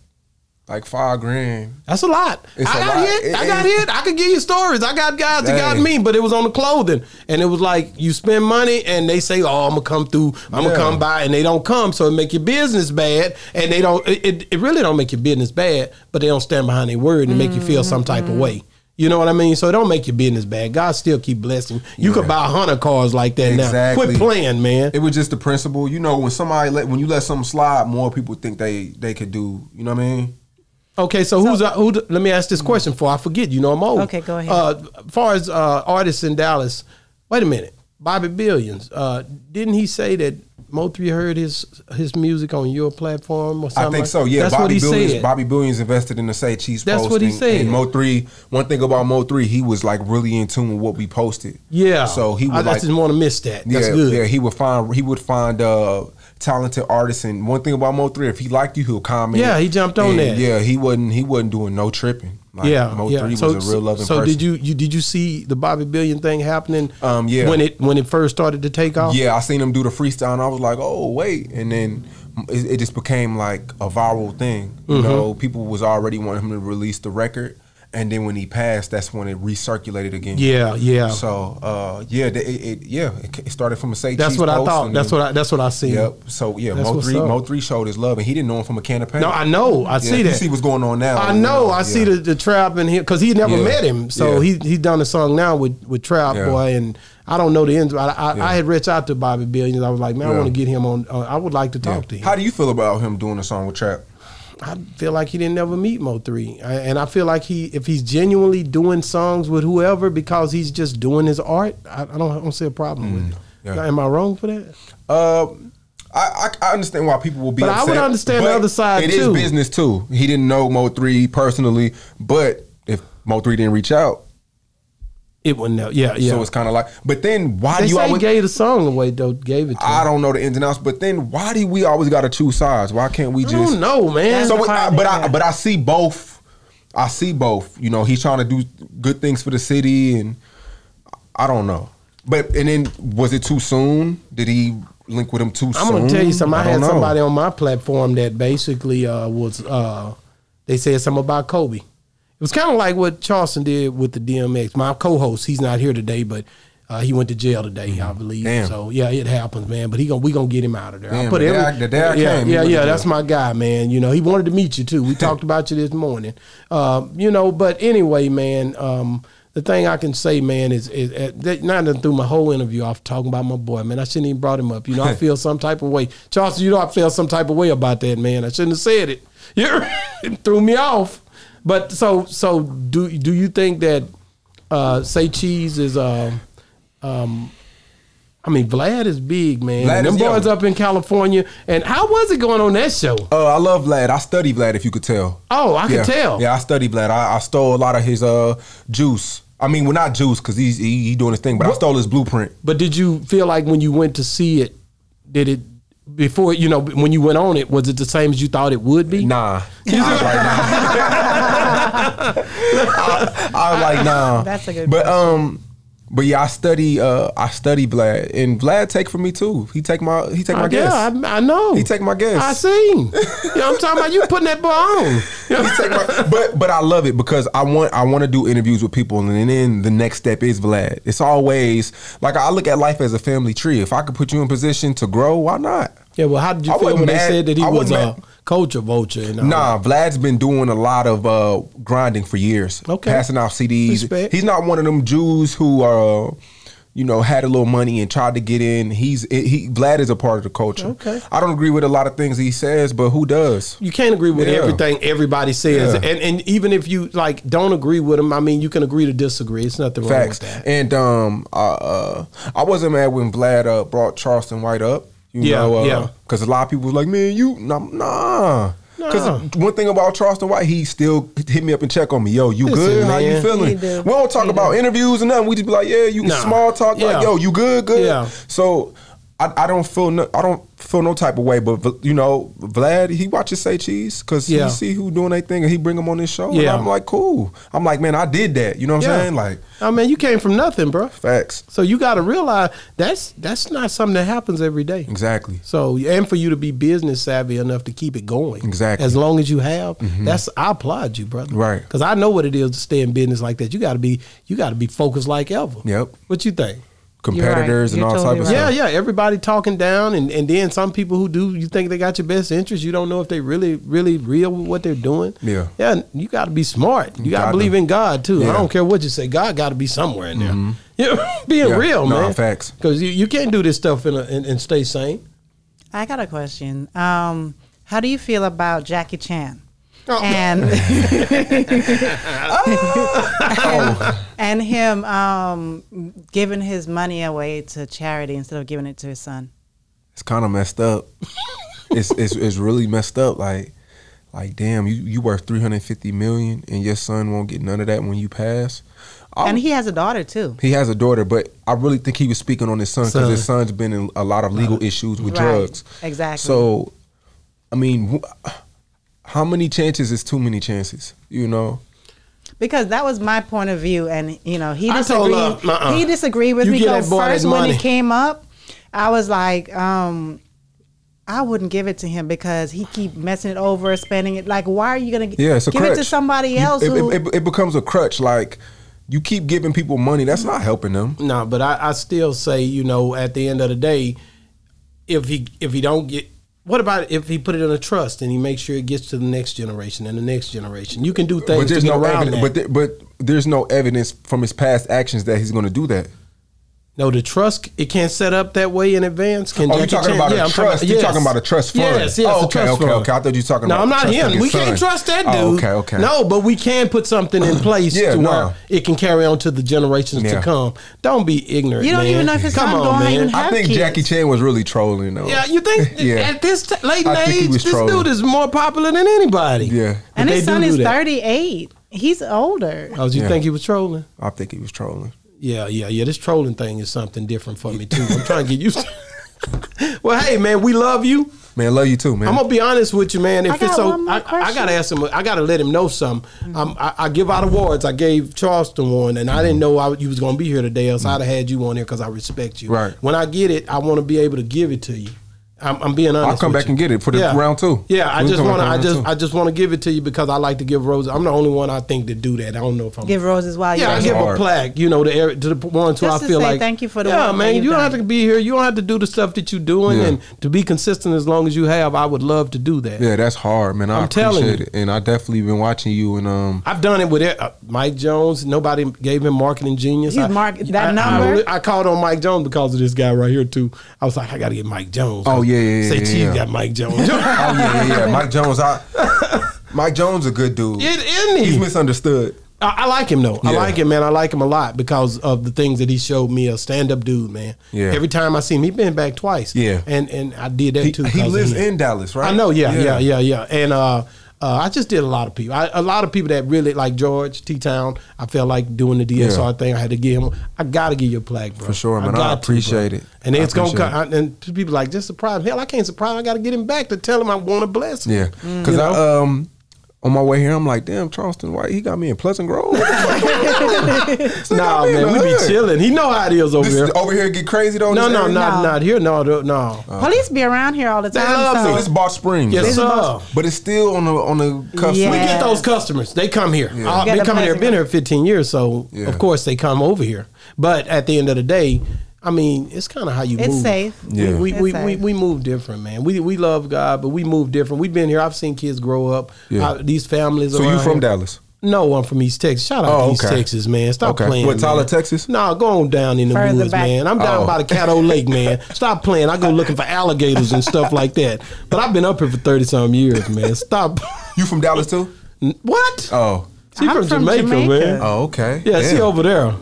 Like five grand. That's a lot. It's I a got lot. hit. It, I got hit. I could give you stories. I got guys dang. that got me, but it was on the clothing. And it was like you spend money and they say, oh, I'm going to come through. I'm yeah. going to come by. And they don't come. So it make your business bad. And they don't, it, it really don't make your business bad, but they don't stand behind their word and mm-hmm. make you feel some type of way. You know what I mean? So it don't make your business bad. God still keep blessing. You yeah. could buy a hundred cars like that exactly. now. Quit playing, man. It was just the principle. You know, when somebody, let, when you let something slide, more people think they, they could do, you know what I mean? Okay, so, so who's uh, who? Let me ask this question before I forget. You know I'm old. Okay, go ahead. Uh, as far as uh, artists in Dallas, wait a minute, Bobby Billions. Uh, didn't he say that Mo three heard his his music on your platform or something? I think like? so. Yeah, that's Bobby what he Billions. Said. Bobby Billions invested in the Say Cheese. That's post what he and, said. And Mo three. One thing about Mo three, he was like really in tune with what we posted. Yeah. So he would I, like, I didn't want to miss that. That's yeah, good. Yeah, he would find he would find. Uh, talented artist, and one thing about Mo three, if he liked you, he'll comment. Yeah, he jumped on and, that. Yeah, he wasn't he wasn't doing no tripping. Like, yeah, Mo three yeah. so, was a real loving so person. So did you, you did you see the Bobby Billion thing happening? Um, yeah, when it when it first started to take off. Yeah, I seen him do the freestyle, and I was like, oh wait, and then it, it just became like a viral thing. You mm-hmm. know, people was already wanting him to release the record. And then when he passed, that's when it recirculated again. Yeah, yeah. So, uh, yeah, it, it yeah, it started from a say. That's what I thought. That's what I. That's what I see. Yep. So yeah, Mo three showed his love, and he didn't know him from a can of paint. No, I know. I yeah, see that. You see what's going on now. I know. I yeah. see the, the Trap in here because he never yeah. met him. So yeah. he he done a song now with with Trap yeah. Boy, and I don't know the ends. I I, yeah. I had reached out to Bobby Billions. I was like, man, yeah. I want to get him on. Uh, I would like to talk yeah. to him. How do you feel about him doing a song with Trap? I feel like he didn't ever meet Mo three. And I feel like he, if he's genuinely doing songs with whoever because he's just doing his art, I, I, don't, I don't see a problem mm, with it. Yeah. Am I wrong for that? Uh, I, I understand why people will be but upset. But I would understand the other side it too. It is business too. He didn't know Mo three personally, but if Mo three didn't reach out, it wouldn't know. Yeah, yeah. So it's kind of like, but then why they do you always gave the song away though? Gave it to I him. Don't know the ins and outs, but then why do we always got to choose sides? Why can't we just? I don't know, man. So, I, but I, but I see both. I see both. You know, he's trying to do good things for the city, and I don't know. But and then was it too soon? Did he link with him too I'm soon? I'm gonna tell you something. I, I had know. somebody on my platform that basically uh, was. Uh, they said something about Kobe. It was kind of like what Charleston did with the D M X. My co-host, he's not here today, but uh, he went to jail today, mm-hmm. I believe. Damn. So yeah, it happens, man. But he gonna we gonna get him out of there. Damn, I put the every, day, the day I yeah, came, yeah, yeah. That's my guy, man. You know, he wanted to meet you too. We talked about you this morning. Uh, you know, but anyway, man. Um, the thing I can say, man, is, is uh, that, not that through my whole interview, I was talking about my boy, man. I shouldn't even brought him up. You know, I feel some type of way, Charleston. You know, I feel some type of way about that, man. I shouldn't have said it. Yeah, it threw me off. But so so do do you think that uh, say cheese is uh, um I mean Vlad is big, man. Vlad them boys young. Up in California, and how was it going on that show? Uh, I love Vlad. I study Vlad if you could tell. Oh, I yeah. could tell. Yeah, I study Vlad. I, I stole a lot of his uh juice. I mean, well, not juice because he's he, he doing his thing, but what? I stole his blueprint. But did you feel like when you went to see it, did it? Before, you know, when you went on it, was it the same as you thought it would be? Nah. I was like, nah. I, I was like, nah. That's a good but, um, but yeah, I study, uh, I study Vlad. And Vlad take for me too. He take my, he take my uh, guests. Yeah, I, I know. He take my guests. I seen. You know what I'm talking about? You putting that boy on. You know? He take my, but, but I love it because I want, I want to do interviews with people. And then the next step is Vlad. It's always, like I look at life as a family tree. If I could put you in position to grow, why not? Yeah, well, how did you I feel when mad, they said that he I was a culture vulture? And all nah, that? Vlad's been doing a lot of uh, grinding for years. Okay. Passing out C Ds. Respect. He's not one of them Jews who, uh, you know, had a little money and tried to get in. He's he. Vlad is a part of the culture. Okay. I don't agree with a lot of things he says, but who does? You can't agree with yeah. everything everybody says. Yeah. And and even if you, like, don't agree with him, I mean, you can agree to disagree. It's nothing Facts. Wrong with that. And um, uh, uh, I wasn't mad when Vlad uh, brought Charleston White up. You yeah, know, uh, yeah. Because a lot of people was like, man, you, nah. nah. Because nah. one thing about Charleston White, he still hit me up and check on me. Yo, you Listen, good? Man. How you feeling? Do. We don't talk he about do. interviews and nothing. We just be like, yeah, you nah. small talk. Yeah. Like, yo, you good? Good. Yeah. So I, I don't feel no, I don't feel no type of way. But, you know, Vlad, he watches Say Cheese because yeah. he see who doing their thing and he bring them on his show. Yeah. And I'm like, cool. I'm like, man, I did that. You know what yeah. I'm saying? Like, I mean, you came from nothing, bro. Facts. So you got to realize that's that's not something that happens every day. Exactly. So and for you to be business savvy enough to keep it going. Exactly. As long as you have, mm-hmm. that's I applaud you, brother. Right. Because I know what it is to stay in business like that. You got to be you got to be focused like ever. Yep. What you think? Competitors right. and You're all totally type right. of stuff. Yeah, yeah. Everybody talking down, and, and then some people who do, you think they got your best interest. You don't know if they really, really real with what they're doing. Yeah. Yeah, you got to be smart. You, you got to believe in God, too. Yeah. I don't care what you say. God got to be somewhere in there. Mm-hmm. Yeah, being yeah. real, no, man. Facts. Because you, you can't do this stuff in a, and, and stay sane. I got a question. Um, how do you feel about Jackie Chan? Oh. And, oh. and and him um, giving his money away to charity instead of giving it to his son. It's kind of messed up. it's, it's it's really messed up. Like like damn, you you worth three hundred fifty million dollars and your son won't get none of that when you pass. I, and he has a daughter too. He has a daughter, but I really think he was speaking on his son because his son's been in a lot of legal issues with right. drugs. Exactly. So, I mean. How many chances is too many chances, you know? Because that was my point of view, and, you know, he disagreed, I told, uh, uh-uh. he disagreed with you me. Because first when money. It came up, I was like, um, I wouldn't give it to him because he keep messing it over, spending it. Like, why are you gonna yeah, it's a give crutch. It to somebody else? You, who it, it, it becomes a crutch. Like, you keep giving people money. That's not helping them. No, nah, but I, I still say, you know, at the end of the day, if he if he don't get, what about if he put it in a trust and he makes sure it gets to the next generation and the next generation? You can do things. But there's to get no evidence. But there, but there's no evidence from his past actions that he's going to do that. No, the trust, it can't set up that way in advance. Can oh, you're talking about yeah, a I'm trust? Talking, yes. You're talking about a trust fund? Yes, yes, oh, okay, trust okay, fund. okay. I thought you were talking no, about No, I'm not him. We son. can't trust that dude. Oh, okay, okay. No, but we can put something in place yeah, to no. where it can carry on to the generations yeah. to come. Don't be ignorant, You don't man. even know if it's come on, man. I, I think kids. Jackie Chan was really trolling, though. Yeah, you think yeah. at this t late in age, this trolling. dude is more popular than anybody. Yeah. And his son is thirty-eight. He's older. Oh, do you think he was trolling? I think he was trolling. Yeah, yeah, yeah. This trolling thing is something different for me, too. I'm trying to get used to it. Well, hey, man, we love you. Man, love you, too, man. I'm going to be honest with you, man. If I got it's so, I, I got to ask him. I got to let him know something. Mm-hmm. um, I, I give out awards. I gave Charleston one, and mm-hmm. I didn't know I, you was going to be here today, else mm-hmm. I'd have had you on here because I respect you. Right. When I get it, I want to be able to give it to you. I'm, I'm being honest. I'll come with back you. and get it for the yeah. round two. Yeah, I we'll just want to. I just, two. I just want to give it to you because I like to give roses. I'm the only one I think to do that. I don't know if I'm give roses while yeah, you're. Yeah, I give hard. a plaque. You know, to, to the ones who I feel say like thank you for the. Yeah, man, you don't done. have to be here. You don't have to do the stuff that you're doing, yeah. and to be consistent as long as you have. I would love to do that. Yeah, that's hard, man. I I'm appreciate it, and I definitely been watching you. And um, I've done it with uh, Mike Jones. Nobody gave him marketing genius. He's market that I, number. I, I called on Mike Jones because of this guy right here too. I was like, I got to get Mike Jones. Oh. Yeah, yeah, Say yeah, Chief yeah. got Mike Jones. Oh yeah, yeah, yeah. Mike Jones. I, Mike Jones, a good dude. It, isn't he? He's misunderstood. I, I like him though. Yeah. I like him, man. I like him a lot because of the things that he showed me. A stand-up dude, man. Yeah. Every time I see him, he's been back twice. Yeah. And and I did that he, too. He lives in Dallas, right? I know. Yeah, yeah, yeah, yeah, yeah. And uh, uh, I just did a lot of people. I, a lot of people that really like George T-Town. I felt like doing the D S R yeah. thing. I had to give him. I gotta give you a plaque, bro. For sure, man. I, I appreciate to, it. And it's gonna come, it. and people like just surprise. Hell, I can't surprise him. I gotta get him back to tell him I want to bless him. Yeah, because mm. I um on my way here, I'm like, damn, Charleston White, he got me in Pleasant Grove. Nah, man, we hood. be chilling. He know how it is over this, here. Over here, get crazy though. No, no, no, not not here. No, no. Uh, Police be around here all the time. They love so. so it's Boss Springs. Yes, sir. But it's still on the on the. Customer. Yes. We get those customers. They come here. Yeah. Uh, they come here. Been here fifteen years, so yeah. of course they come over here. But at the end of the day. I mean, it's kind of how you move. It's safe. Yeah. We, we, we, we move different, man. We we love God, but we move different. We've been here. I've seen kids grow up. Yeah. I, these families So you from here. Dallas? No, I'm from East Texas. Shout out oh, to East okay. Texas, man. Stop okay. playing. What, Tyler, man. Texas? No, nah, go on down in the Further woods, back. man. I'm down oh. by the Caddo Lake, man. Stop playing. I go looking for alligators and stuff like that. But I've been up here for thirty-some years, man. Stop. You from Dallas, too? What? Oh. She from, from Jamaica, Jamaica, man. Oh, okay. Yeah, yeah. She over there.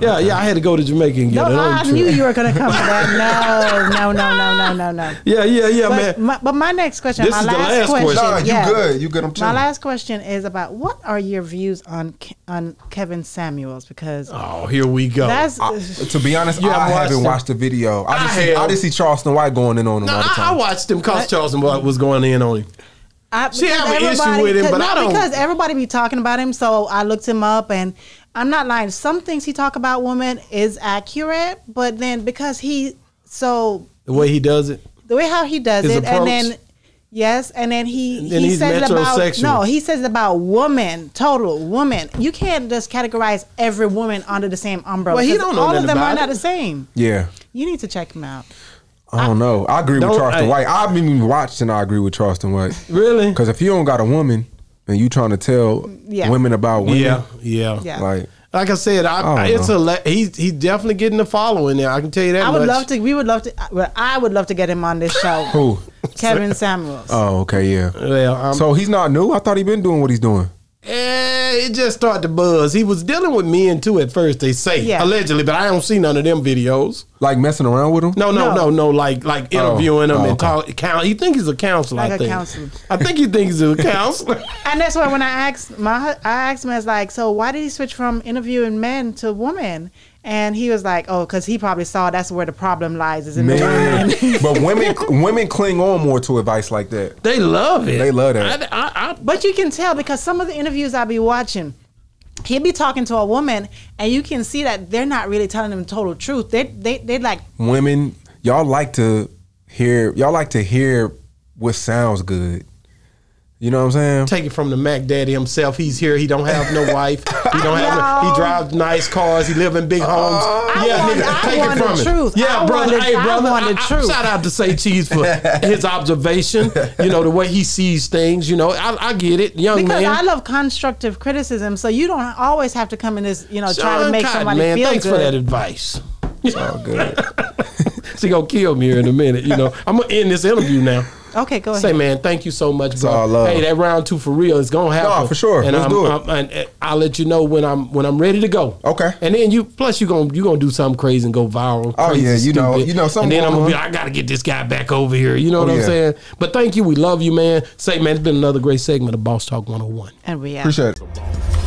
Yeah, yeah, I had to go to Jamaica and get no, it. No, I trip. knew you were going to come for that. No, no, no, no, no, no, no. Yeah, yeah, yeah, but man. My, but my next question, this my is last, the last question. question. No, you yeah. good. You good. I'm my last question is about what are your views on on Kevin Samuels? Because oh, here we go. That's, I, to be honest, I haven't him. watched the video. I just, I, see, I just see Charleston White going in on him no, all the time. I watched him because Charleston White was going in on him. I, she had an issue with him, but I don't. Because everybody be talking about him, so I looked him up and. I'm not lying. Some things he talk about women is accurate, but then because he so the way he does it, the way how he does it, approach, and then yes, and then he and then he says about no, he says about woman, total woman. You can't just categorize every woman under the same umbrella. Well, he don't know all of them are it. not the same. Yeah, you need to check him out. I don't I, know. I agree with Charleston I, White. I've been watched and I agree with Charleston White. Really? Because if you don't got a woman. And you trying to tell yeah. women about women? Yeah, yeah, yeah. Like, like I said, I, I it's a he's he's definitely getting a following there. I can tell you that. I would much. love to. We would love to. Well, I would love to get him on this show. Who? Kevin Samuels. Oh, okay, yeah. Well, I'm, so he's not new. I thought he'd been doing what he's doing. Eh, it just started to buzz. He was dealing with men too at first. They say yeah. allegedly, but I don't see none of them videos. Like messing around with him? No, no, no, no. no like like interviewing oh. him oh, and okay. talking. He think he's a counselor. Like I think. a counselor. I think he thinks he's a counselor. And that's why when I asked my I asked him, I was like, so why did he switch from interviewing men to women? And he was like, oh, because he probably saw that's where the problem lies is in men. But women women cling on more to advice like that. They love it. They love that. I, I, I, but you can tell because some of the interviews I be watching, he'd be talking to a woman and you can see that they're not really telling them the total truth. They, they, they like. Women, y'all like to hear, y'all like to hear what sounds good. You know what I'm saying? Take it from the Mac Daddy himself. He's here. He don't have no wife. He don't have. No, he drives nice cars. He live in big homes. Uh, yeah, want, nigga, I take want it from the him. Truth. Yeah, I brother. Wanted, hey, brother. I want the I, truth. Shout out to Say Cheese for his observation. You know the way he sees things. You know, I, I get it, young because man. Because I love constructive criticism, so you don't always have to come in this. You know, Sean try to make Cotton, somebody man, feel thanks good. Thanks for that advice. It's all good. She gonna kill me here in a minute. You know, I'm gonna end this interview now. Okay, go ahead. Say, man, thank you so much, bro. Love. Hey, that round two for real is gonna happen. No, for sure. And Let's I'm, do it. I'm, and I'll let you know when I'm when I'm ready to go. Okay. And then you, plus you gonna you gonna do something crazy and go viral. Oh yeah, you stupid. know, you know something. And then I'm gonna be, I gotta get this guy back over here. You know what oh, I'm yeah. saying? But thank you, we love you, man. Say, man, it's been another great segment of Boss Talk one oh one. And we appreciate it.